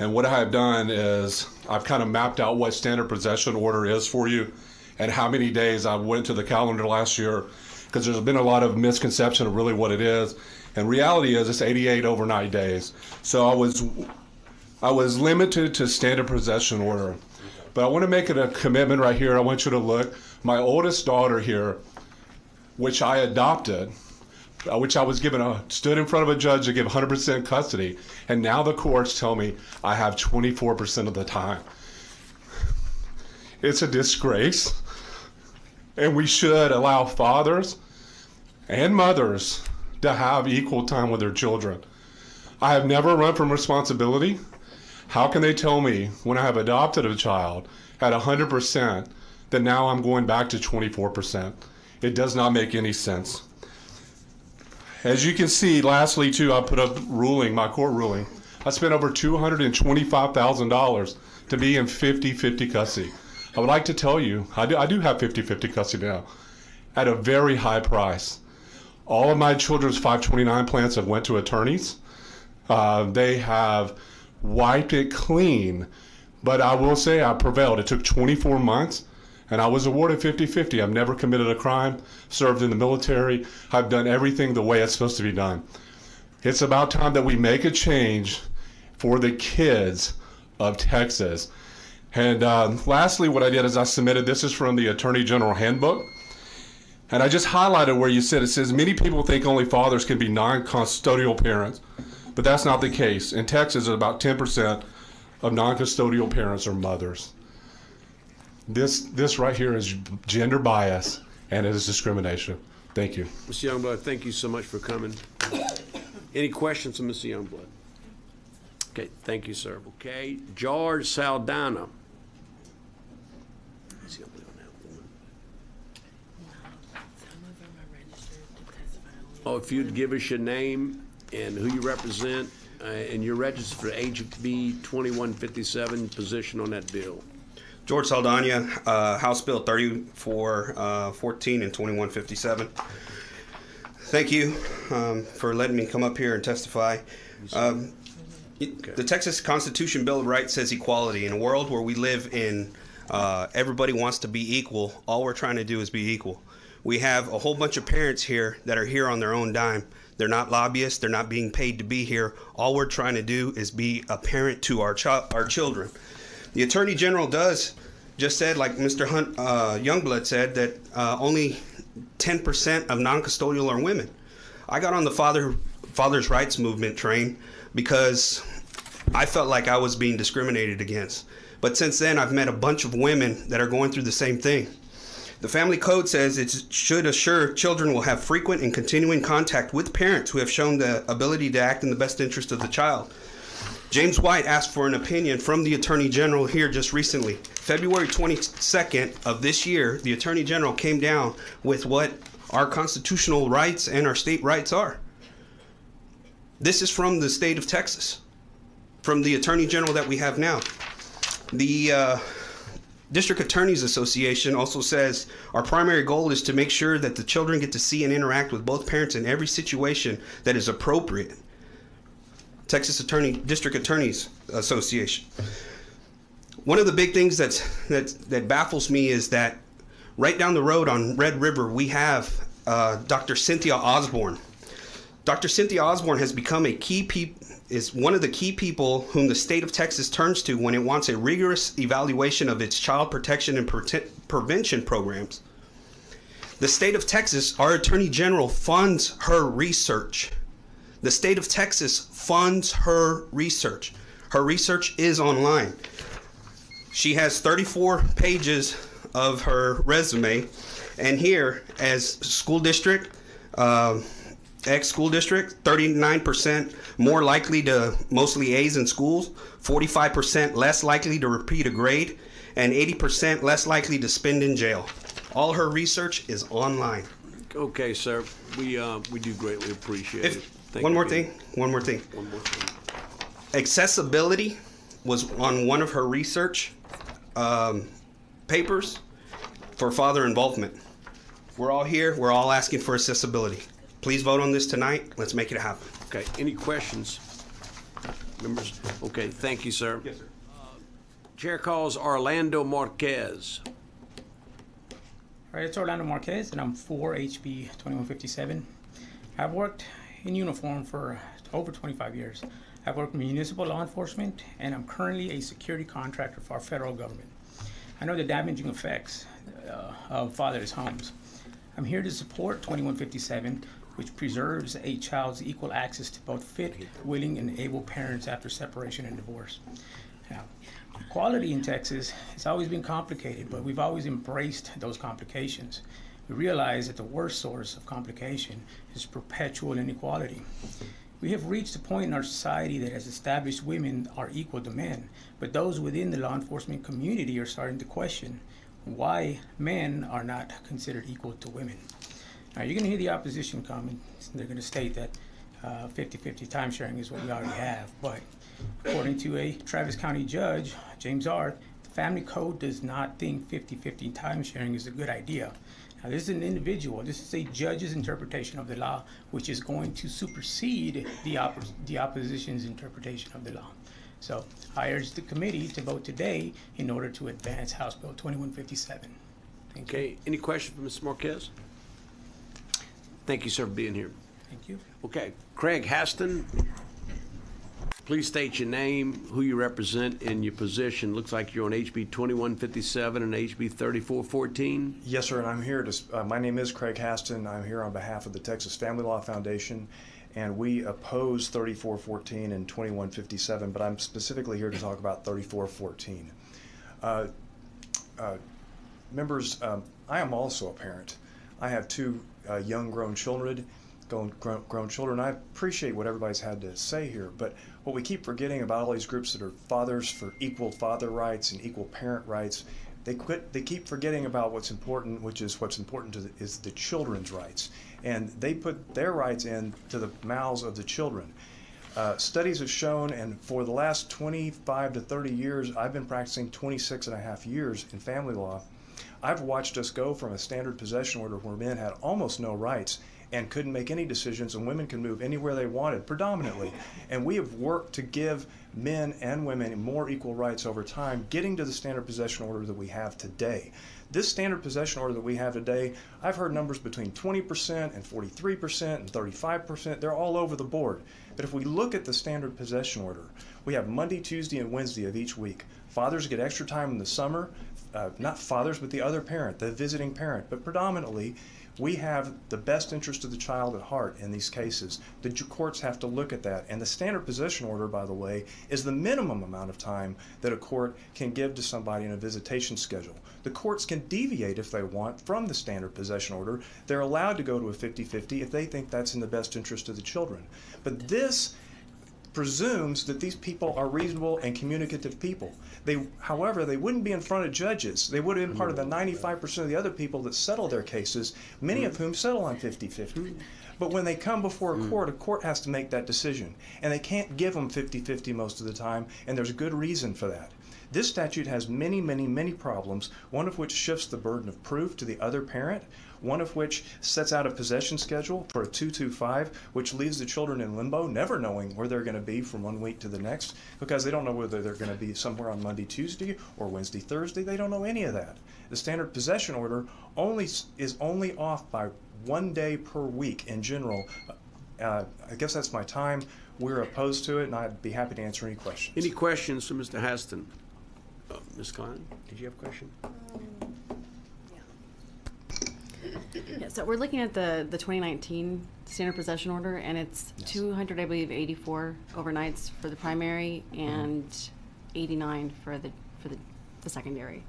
And what I have done is I've kind of mapped out what standard possession order is for you and how many days. I went to the calendar last year because there's been a lot of misconception of really what it is. And reality is it's 88 overnight days. So I was limited to standard possession order. But I want to make it a commitment right here. I want you to look. My oldest daughter here, which I adopted, which I was given, stood in front of a judge to give 100% custody, and now the courts tell me I have 24% of the time. It's a disgrace, and we should allow fathers and mothers to have equal time with their children. I have never run from responsibility. How can they tell me when I have adopted a child at 100% that now I'm going back to 24%? It does not make any sense. As you can see, lastly, too, I put up ruling, my court ruling. I spent over $225,000 to be in 50-50 custody. I would like to tell you, I do have 50-50 custody now at a very high price. All of my children's 529 plans have went to attorneys. They have wiped it clean, but I will say I prevailed. It took 24 months, and I was awarded 50-50. I've never committed a crime, served in the military. I've done everything the way it's supposed to be done. It's about time that we make a change for the kids of Texas. And lastly, what I did is I submitted, this is from the Attorney General Handbook. And I just highlighted where you said, it says, many people think only fathers can be non-custodial parents, but that's not the case. In Texas, about 10% of non-custodial parents are mothers. This right here is gender bias, and it is discrimination. Thank you. Mr. Youngblood, thank you so much for coming. Any questions of Mr. Youngblood? Okay, thank you, sir. Okay, George Saldana. Oh, if you'd give us your name and who you represent, and you're registered for HB 2157 position on that bill. George Saldana, House Bill 3414 and 2157. Thank you for letting me come up here and testify. The Texas Constitution Bill of Rights says equality. In a world where we live in, everybody wants to be equal. All we're trying to do is be equal. We have a whole bunch of parents here that are here on their own dime. They're not lobbyists. They're not being paid to be here. All we're trying to do is be a parent to our children. The Attorney General just said, like Mr. Youngblood said, that only 10% of non-custodial are women. I got on the Father's Rights Movement train because I felt like I was being discriminated against. But since then, I've met a bunch of women that are going through the same thing. The Family Code says it should assure children will have frequent and continuing contact with parents who have shown the ability to act in the best interest of the child. James White asked for an opinion from the Attorney General here just recently. February 22nd of this year, the Attorney General came down with what our constitutional rights and our state rights are. This is from the state of Texas, from the Attorney General that we have now. The District Attorneys Association also says our primary goal is to make sure that the children get to see and interact with both parents in every situation that is appropriate. Texas District Attorneys Association. One of the big things that baffles me is that right down the road on Red River, we have Dr. Cynthia Osborne. Dr. Cynthia Osborne has become one of the key people whom the state of Texas turns to when it wants a rigorous evaluation of its child protection and prevention programs. The state of Texas, our Attorney General, funds her research. The state of Texas funds her research. Her research is online. She has 34 pages of her resume, and here as school district, ex-school district, 39% more likely to mostly A's in schools, 45% less likely to repeat a grade, and 80% less likely to spend in jail. All her research is online. Okay, sir. We do greatly appreciate it. One more thing. Accessibility was on one of her research papers for father involvement. We're all here. We're all asking for accessibility. Please vote on this tonight. Let's make it happen. Okay. Any questions? Members? Okay. Thank you, sir. Yes, sir. Chair calls Orlando Marquez. All right. It's Orlando Marquez, and I'm for HB 2157. I've worked in uniform for over 25 years. I've worked in municipal law enforcement, and I'm currently a security contractor for our federal government. I know the damaging effects of fatherless homes. I'm here to support 2157, which preserves a child's equal access to both fit, willing, and able parents after separation and divorce. Now, equality in Texas has always been complicated, but we've always embraced those complications. We realize that the worst source of complication is perpetual inequality. We have reached a point in our society that has established women are equal to men, but those within the law enforcement community are starting to question why men are not considered equal to women. Now, you're going to hear the opposition comment. They're going to state that 50-50 time sharing is what we already have. But according to a Travis County judge, James, the Family Code does not think 50-50 time sharing is a good idea. Now, this is an individual. This is a judge's interpretation of the law, which is going to supersede the opposition's interpretation of the law. So I urge the committee to vote today in order to advance House Bill 2157. Okay. Any questions for Mr. Marquez? Thank you, sir, for being here. Thank you. Okay. Craig Haston, please state your name, who you represent, and your position. Looks like you're on HB 2157 and HB 3414. Yes, sir, and I'm here to, my name is Craig Haston. I'm here on behalf of the Texas Family Law Foundation, and we oppose 3414 and 2157, but I'm specifically here to talk about 3414. Members, I am also a parent. I have two young grown children. I appreciate what everybody's had to say here, but what we keep forgetting about all these groups that are Fathers for Equal Father Rights and Equal Parent Rights, they keep forgetting about what's important, which is what's important to is the children's rights, and they put their rights into the mouths of the children. Studies have shown, and for the last 25 to 30 years, I've been practicing 26 and a half years in family law. I've watched us go from a standard possession order where men had almost no rights and couldn't make any decisions, and women could move anywhere they wanted, predominantly. And we have worked to give men and women more equal rights over time, getting to the standard possession order that we have today. This standard possession order that we have today, I've heard numbers between 20% and 43% and 35%. They're all over the board. But if we look at the standard possession order, we have Monday, Tuesday, and Wednesday of each week. Fathers get extra time in the summer. Not fathers, but the other parent, the visiting parent. But predominantly, we have the best interest of the child at heart in these cases. The courts have to look at that. And the standard possession order, by the way, is the minimum amount of time that a court can give to somebody in a visitation schedule. The courts can deviate if they want from the standard possession order. They're allowed to go to a 50-50 if they think that's in the best interest of the children. But this presumes that these people are reasonable and communicative people. However, they wouldn't be in front of judges. They would have been part of the 95% of the other people that settle their cases, many of whom settle on 50-50. But when they come before a court has to make that decision. And they can't give them 50-50 most of the time, and there's good reason for that. This statute has many, many, many problems, one of which shifts the burden of proof to the other parent, one of which sets out a possession schedule for a 2-2-5, which leaves the children in limbo, never knowing where they're going to be from one week to the next, because they don't know whether they're going to be somewhere on Monday, Tuesday, or Wednesday, Thursday. They don't know any of that. The standard possession order is only off by 1 day per week in general. I guess that's my time. We're opposed to it, and I'd be happy to answer any questions. Any questions for Mr. Haston? Ms. Klein, did you have a question? Yeah, so we're looking at the 2019 standard possession order, and it's 200, I believe, 84 overnights for the primary and 89 for the secondary.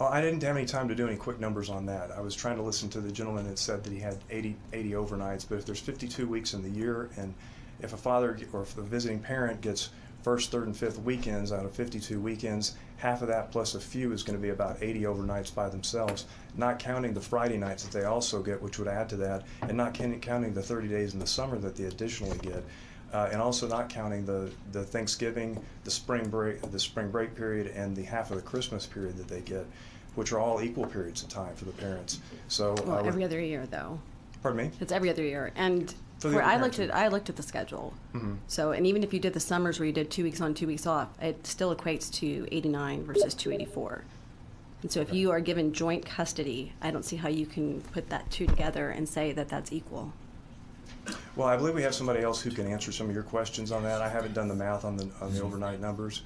Oh, I didn't have any time to do any quick numbers on that. I was trying to listen to the gentleman that said that he had 80 overnights, but if there's 52 weeks in the year, and if a father or if the visiting parent gets first, third, and fifth weekends out of 52 weekends. Half of that plus a few is going to be about 80 overnights by themselves, not counting the Friday nights that they also get, which would add to that, and not counting the 30 days in the summer that they additionally get. And also not counting the Thanksgiving, the spring break period, and the half of the Christmas period that they get, which are all equal periods of time for the parents. So well, every other year, though. Pardon me? It's every other year, and where I looked at the schedule. Mm-hmm. So, and even if you did the summers where you did 2 weeks on, 2 weeks off, it still equates to 89 versus 284. And so, if you are given joint custody, I don't see how you can put that two together and say that that's equal. Well, I believe we have somebody else who can answer some of your questions on that. I haven't done the math on the overnight numbers,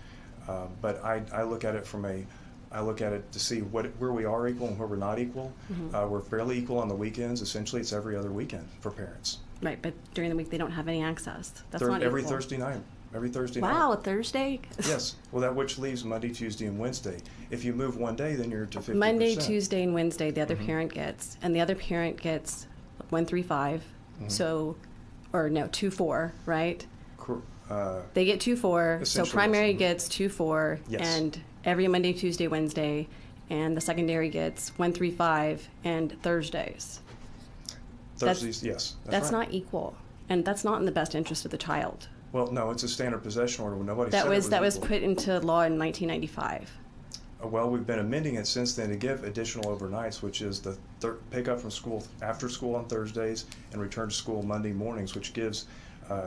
but I look at it to see where we are equal and where we're not equal. Mm-hmm. We're fairly equal on the weekends. Essentially, it's every other weekend for parents. Right, but during the week they don't have any access. That's not every equal. Thursday night. Every Thursday night. Wow, a Thursday? Yes. Well, that which leaves Monday, Tuesday, and Wednesday. If you move one day, then you're to 50%. Monday, Tuesday, and Wednesday the other mm-hmm. parent gets, and the other parent gets 1, 3, 5. Mm-hmm. So, or no, 2, 4, right? They get 2, 4. So primary mm-hmm. gets 2, 4, yes. And every Monday, Tuesday, Wednesday, and the secondary gets 1, 3, 5, and Thursdays. Thursdays, that's, yes. That's right. Not equal, and that's not in the best interest of the child. Well, no, it's a standard possession order. Nobody that said was, that was put into law in 1995. Well, we've been amending it since then to give additional overnights, which is the pick up from school after school on Thursdays and return to school Monday mornings, which gives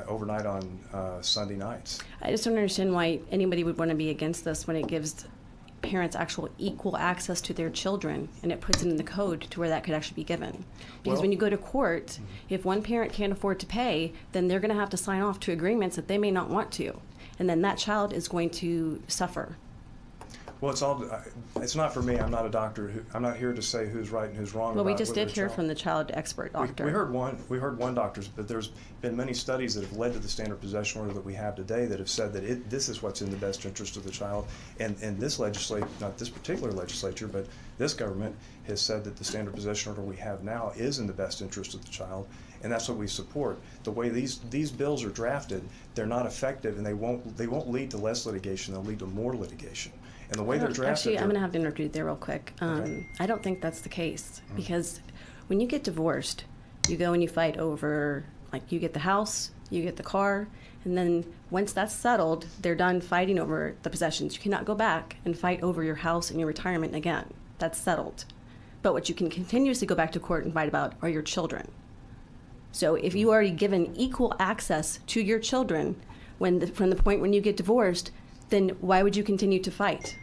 overnight on Sunday nights. I just don't understand why anybody would want to be against this when it gives parents actual equal access to their children, and it puts it in the code to where that could actually be given. Because when you go to court, mm-hmm. if one parent can't afford to pay, then they're going to have to sign off to agreements that they may not want to, and then that child is going to suffer. Well, it's not for me. I'm not a doctor. I'm not here to say who's right and who's wrong. Well, we just did hear from the child expert doctor. We heard one doctor, but there's been many studies that have led to the standard possession order that we have today that have said that this is what's in the best interest of the child. And this legislature, not this particular legislature, but this government has said that the standard possession order we have now is in the best interest of the child, and that's what we support. The way these bills are drafted, they're not effective, and they won't lead to less litigation. They'll lead to more litigation. And the way they're drafted. Actually, I'm going to have to interrupt you there real quick. Okay. I don't think that's the case, because when you get divorced, you go and you fight over, like, you get the house, you get the car, and then once that's settled, they're done fighting over the possessions. You cannot go back and fight over your house and your retirement again. That's settled. But what you can continuously go back to court and fight about are your children. So if you are already given equal access to your children from the point when you get divorced, then why would you continue to fight?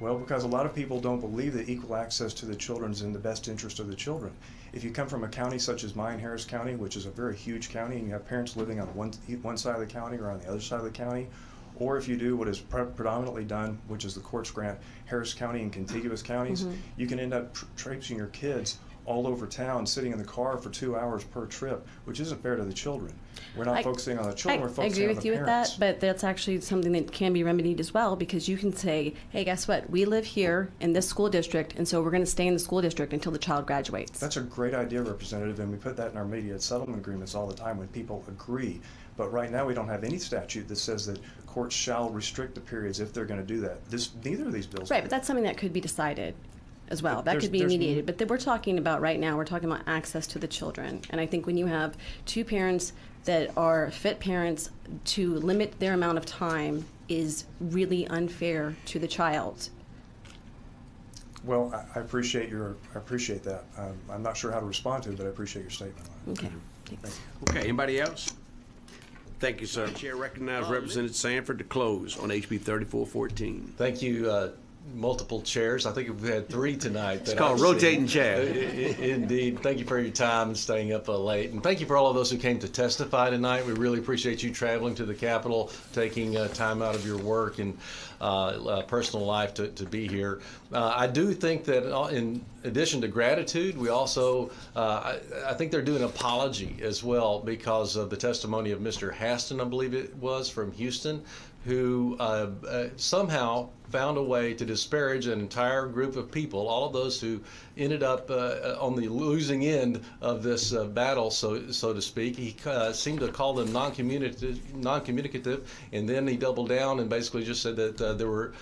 Well, because a lot of people don't believe that equal access to the children is in the best interest of the children. If you come from a county such as mine, Harris County, which is a very huge county, and you have parents living on one side of the county or on the other side of the county, or if you do what is predominantly done, which is the courts grant Harris County and contiguous counties, mm-hmm. you can end up traipsing your kids all over town, sitting in the car for 2 hours per trip, which isn't fair to the children. We're not focusing on the children, we're focusing on the parents. I agree with you with that, but that's actually something that can be remedied as well, because you can say, hey, guess what? We live here in this school district, and so we're going to stay in the school district until the child graduates. That's a great idea, Representative, and we put that in our mediated settlement agreements all the time when people agree. But right now we don't have any statute that says that courts shall restrict the periods if they're going to do that. Neither of these bills. Right, but that's something that could be decided as well. That could be mediated. But we're talking about right now, we're talking about access to the children. And I think when you have two parents that are fit parents, to limit their amount of time is really unfair to the child. Well, I appreciate that. I'm not sure how to respond to it, but I appreciate your statement. Okay. Thanks. Okay. Anybody else? Thank you, sir. Chair recognizes Representative Sanford to close on HB 3414. Thank you. Multiple chairs. I think we've had 3 tonight. It's called rotating chair. Indeed. Thank you for your time, staying up late, and thank you for all of those who came to testify tonight. We really appreciate you traveling to the Capitol, taking time out of your work and personal life to be here. I do think that in addition to gratitude, we also, I think they're doing an apology as well because of the testimony of Mr. Haston, I believe it was, from Houston, who somehow found a way to disparage an entire group of people, all of those who ended up on the losing end of this battle, so to speak. He seemed to call them non-communicative, and then he doubled down and basically just said that there were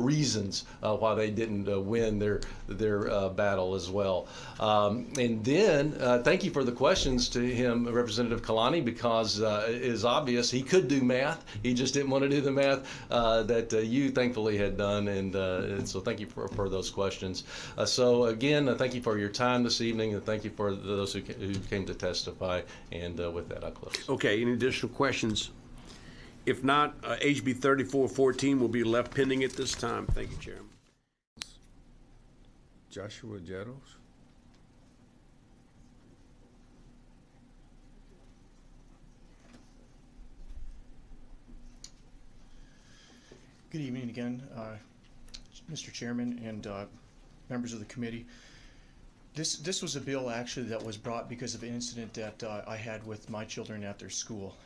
reasons why they didn't win their battle as well. And then thank you for the questions to him, Representative Kalani, because it is obvious he could do math. He just didn't want to do the math that you thankfully had done, and so thank you for those questions. So again, thank you for your time this evening, and thank you for those who came to testify, and with that I'll close. Okay, any additional questions? If not, HB 3414 will be left pending at this time. Thank you, Chairman. Joshua Jaros. Good evening again, Mr. Chairman and members of the committee. This was a bill actually that was brought because of an incident that I had with my children at their school.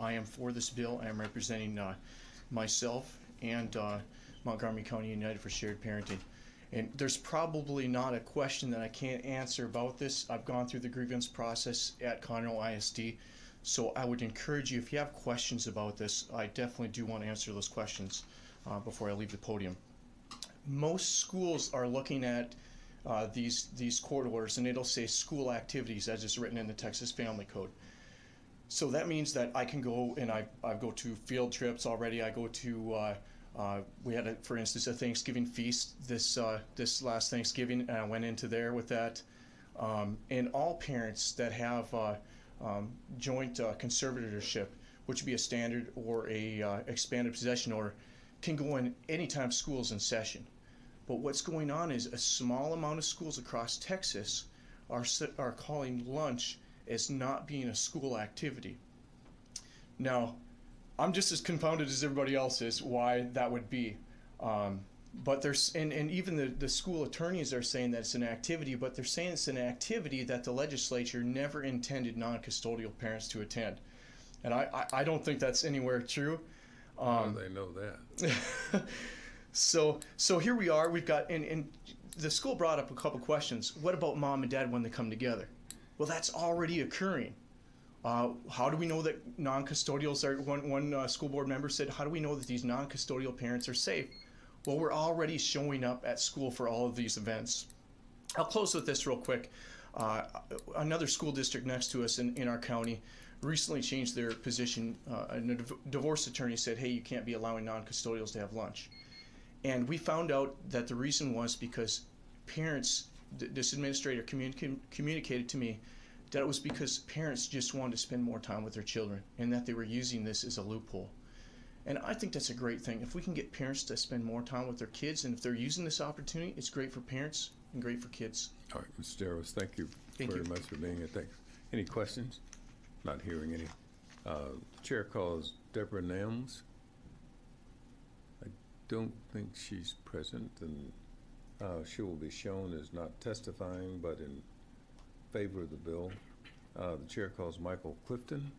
I am for this bill. I am representing myself and Montgomery County United for Shared Parenting. And there's probably not a question that I can't answer about this. I've gone through the grievance process at Conroe ISD. So I would encourage you, if you have questions about this, I definitely do want to answer those questions before I leave the podium. Most schools are looking at these court orders, and it'll say school activities as is written in the Texas Family Code. So that means that I can go, and I go to field trips already. I go to, we had, for instance, a Thanksgiving feast this last Thanksgiving, and I went into there with that. And all parents that have joint conservatorship, which would be a standard or a expanded possession order, can go in anytime school's in session. But what's going on is a small amount of schools across Texas are calling lunch as not being a school activity. Now, I'm just as confounded as everybody else is why that would be. But there's, and even the school attorneys are saying that it's an activity, but they're saying it's an activity that the legislature never intended non-custodial parents to attend. And I don't think that's anywhere true. They know that. So here we are, we've got, and the school brought up a couple questions. What about mom and dad when they come together? Well, that's already occurring. How do we know that non-custodials are, one school board member said, how do we know that these non-custodial parents are safe? Well, we're already showing up at school for all of these events. I'll close with this real quick. Another school district next to us in our county recently changed their position. And a divorce attorney said, hey, you can't be allowing non-custodials to have lunch. And we found out that the reason was because parents, this administrator communicated to me that it was because parents just wanted to spend more time with their children and that they were using this as a loophole. And I think that's a great thing. If we can get parents to spend more time with their kids, and if they're using this opportunity, it's great for parents and great for kids. All right, Mr. Jaros, thank you very much for being here. Thanks. Any questions? Not hearing any. Chair calls Deborah Nams. I don't think she's present, and she will be shown as not testifying, but in favor of the bill. The chair calls Michael Clifton.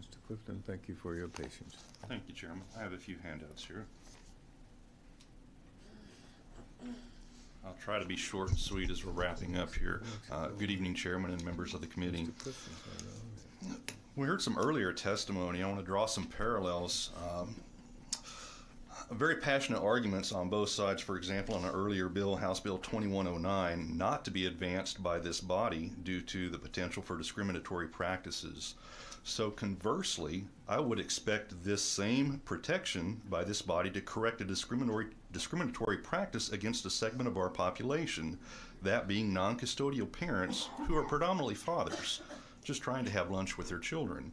Mr. Clifton, thank you for your patience. Thank you, Chairman. I have a few handouts here. I'll try to be short and sweet as we're wrapping up here. Good evening, Chairman and members of the committee. We heard some earlier testimony. I want to draw some parallels. Very passionate arguments on both sides. For example, on an earlier bill, House Bill 2109, not to be advanced by this body due to the potential for discriminatory practices. So conversely, I would expect this same protection by this body to correct a discriminatory practice against a segment of our population, that being non-custodial parents who are predominantly fathers, just trying to have lunch with their children.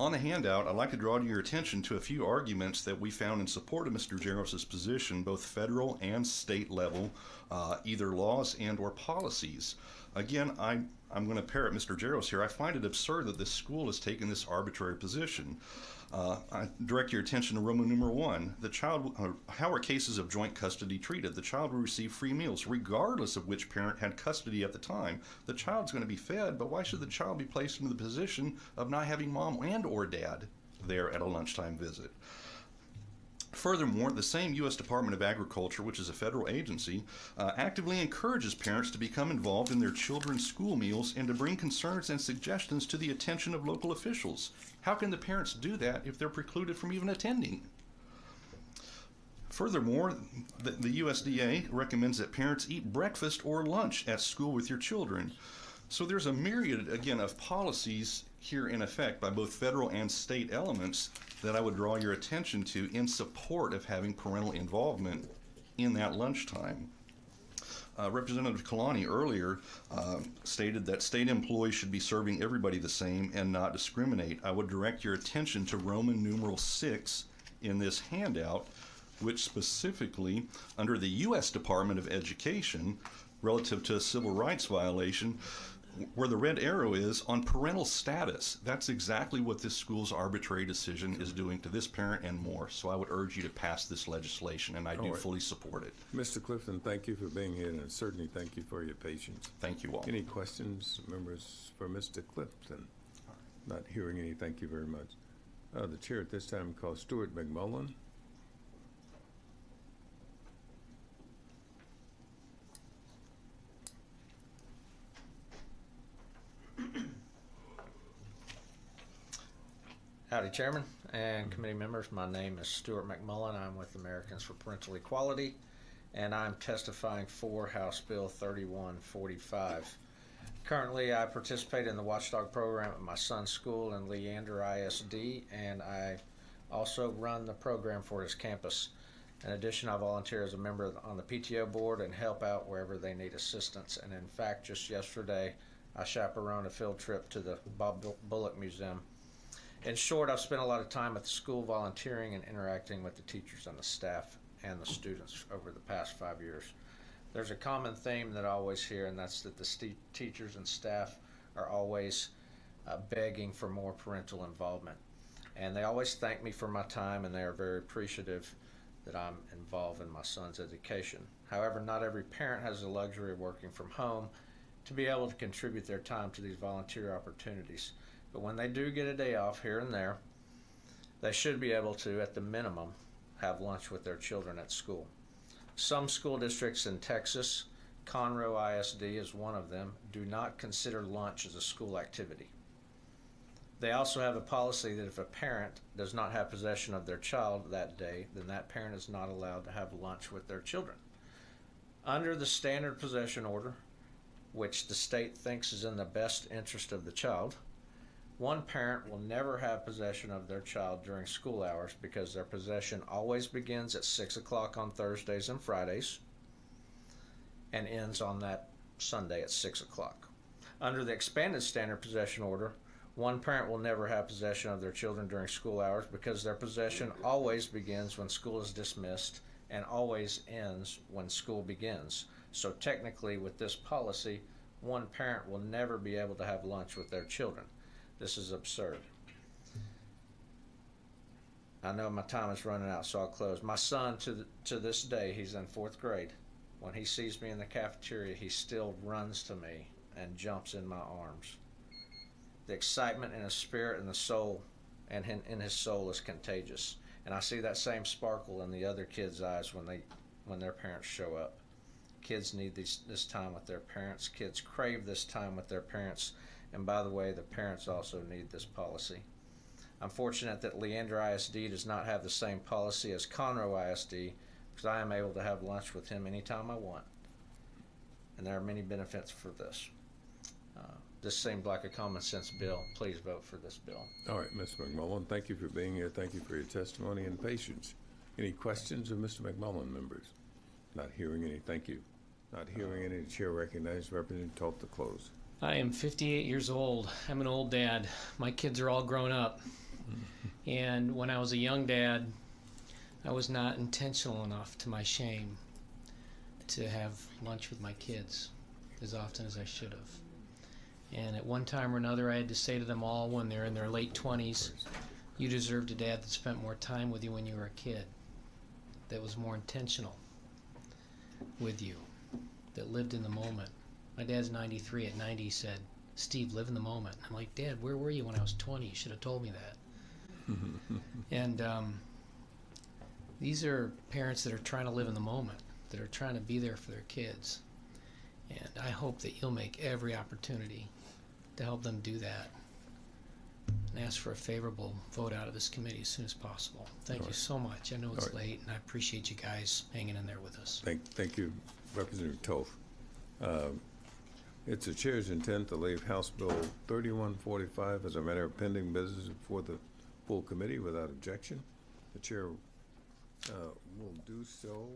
On the handout, I'd like to draw to your attention to a few arguments that we found in support of Mr. Jaros's position, both federal and state level, either laws and or policies. Again, I'm going to parrot Mr. Jaros here. I find it absurd that this school has taken this arbitrary position. I direct your attention to Roman numeral 1. The child, how are cases of joint custody treated? The child will receive free meals, regardless of which parent had custody at the time. The child's going to be fed, but why should the child be placed into the position of not having mom and or dad there at a lunchtime visit? Furthermore, the same U.S. Department of Agriculture, which is a federal agency, actively encourages parents to become involved in their children's school meals and to bring concerns and suggestions to the attention of local officials. How can the parents do that if they're precluded from even attending? Furthermore, the USDA recommends that parents eat breakfast or lunch at school with your children. So there's a myriad, again, of policies here in effect by both federal and state elements that I would draw your attention to in support of having parental involvement in that lunchtime. Representative Kalani earlier stated that state employees should be serving everybody the same and not discriminate. I would direct your attention to Roman numeral 6 in this handout, which specifically, under the U.S. Department of Education, relative to a civil rights violation, where the red arrow is on parental status. That's exactly what this school's arbitrary decision is doing to this parent and more. So I would urge you to pass this legislation, and I do fully support it. Mr. Clifton, thank you for being here, and certainly thank you for your patience. Thank you all. Any questions, members, for Mr. Clifton? Not hearing any, thank you very much. The chair at this time calls Stuart McMullen. Howdy, Chairman and committee members. My name is Stuart McMullen. I'm with Americans for Parental Equality, and I'm testifying for House Bill 3145. Currently, I participate in the watchdog program at my son's school in Leander ISD, and I also run the program for his campus. In addition, I volunteer as a member on the PTO board and help out wherever they need assistance. And in fact, just yesterday, I chaperoned a field trip to the Bob Bullock Museum. In short, I've spent a lot of time at the school volunteering and interacting with the teachers and the staff and the students over the past 5 years. There's a common theme that I always hear, and that's that the teachers and staff are always begging for more parental involvement. And they always thank me for my time, and they are very appreciative that I'm involved in my son's education. However, not every parent has the luxury of working from home to be able to contribute their time to these volunteer opportunities. But when they do get a day off here and there, they should be able to, at the minimum, have lunch with their children at school. Some school districts in Texas, Conroe ISD is one of them, do not consider lunch as a school activity. They also have a policy that if a parent does not have possession of their child that day, then that parent is not allowed to have lunch with their children. Under the standard possession order, which the state thinks is in the best interest of the child, one parent will never have possession of their child during school hours because their possession always begins at 6 o'clock on Thursdays and Fridays and ends on that Sunday at 6 o'clock. Under the expanded standard possession order, one parent will never have possession of their children during school hours because their possession always begins when school is dismissed and always ends when school begins. So technically, with this policy, one parent will never be able to have lunch with their children. This is absurd. I know my time is running out, so I'll close. My son, to this day, he's in fourth grade. When he sees me in the cafeteria, he still runs to me and jumps in my arms. The excitement in his spirit and the soul, and in his soul, is contagious. And I see that same sparkle in the other kids' eyes when their parents show up. Kids need this time with their parents. Kids crave this time with their parents. And by the way, the parents also need this policy. I'm fortunate that Leander ISD does not have the same policy as Conroe ISD because I am able to have lunch with him anytime I want. And there are many benefits for this. This seemed like a common sense bill. Please vote for this bill. All right, Mr. McMullen, thank you for being here. Thank you for your testimony and patience. Any questions of Mr. McMullen, members? Not hearing any, thank you. Not hearing any, the chair recognizes Representative Tulp to close. I am 58 years old. I'm an old dad. My kids are all grown up. And when I was a young dad, I was not intentional enough, to my shame, to have lunch with my kids as often as I should have. And at one time or another, I had to say to them all when they're in their late 20s, You deserved a dad that spent more time with you when you were a kid, that was more intentional with you, that lived in the moment. My dad's 93. At 90, he said, "Steve, live in the moment." I'm like, "Dad, where were you when I was 20? You should have told me that." And these are parents that are trying to live in the moment, that are trying to be there for their kids. And I hope that you'll make every opportunity to help them do that, and ask for a favorable vote out of this committee as soon as possible. Thank you so much. I know it's late, and I appreciate you guys hanging in there with us. Thank you, Representative Toth. It's the chair's intent to leave House Bill 3145 as a matter of pending business before the full committee without objection. The chair will do so.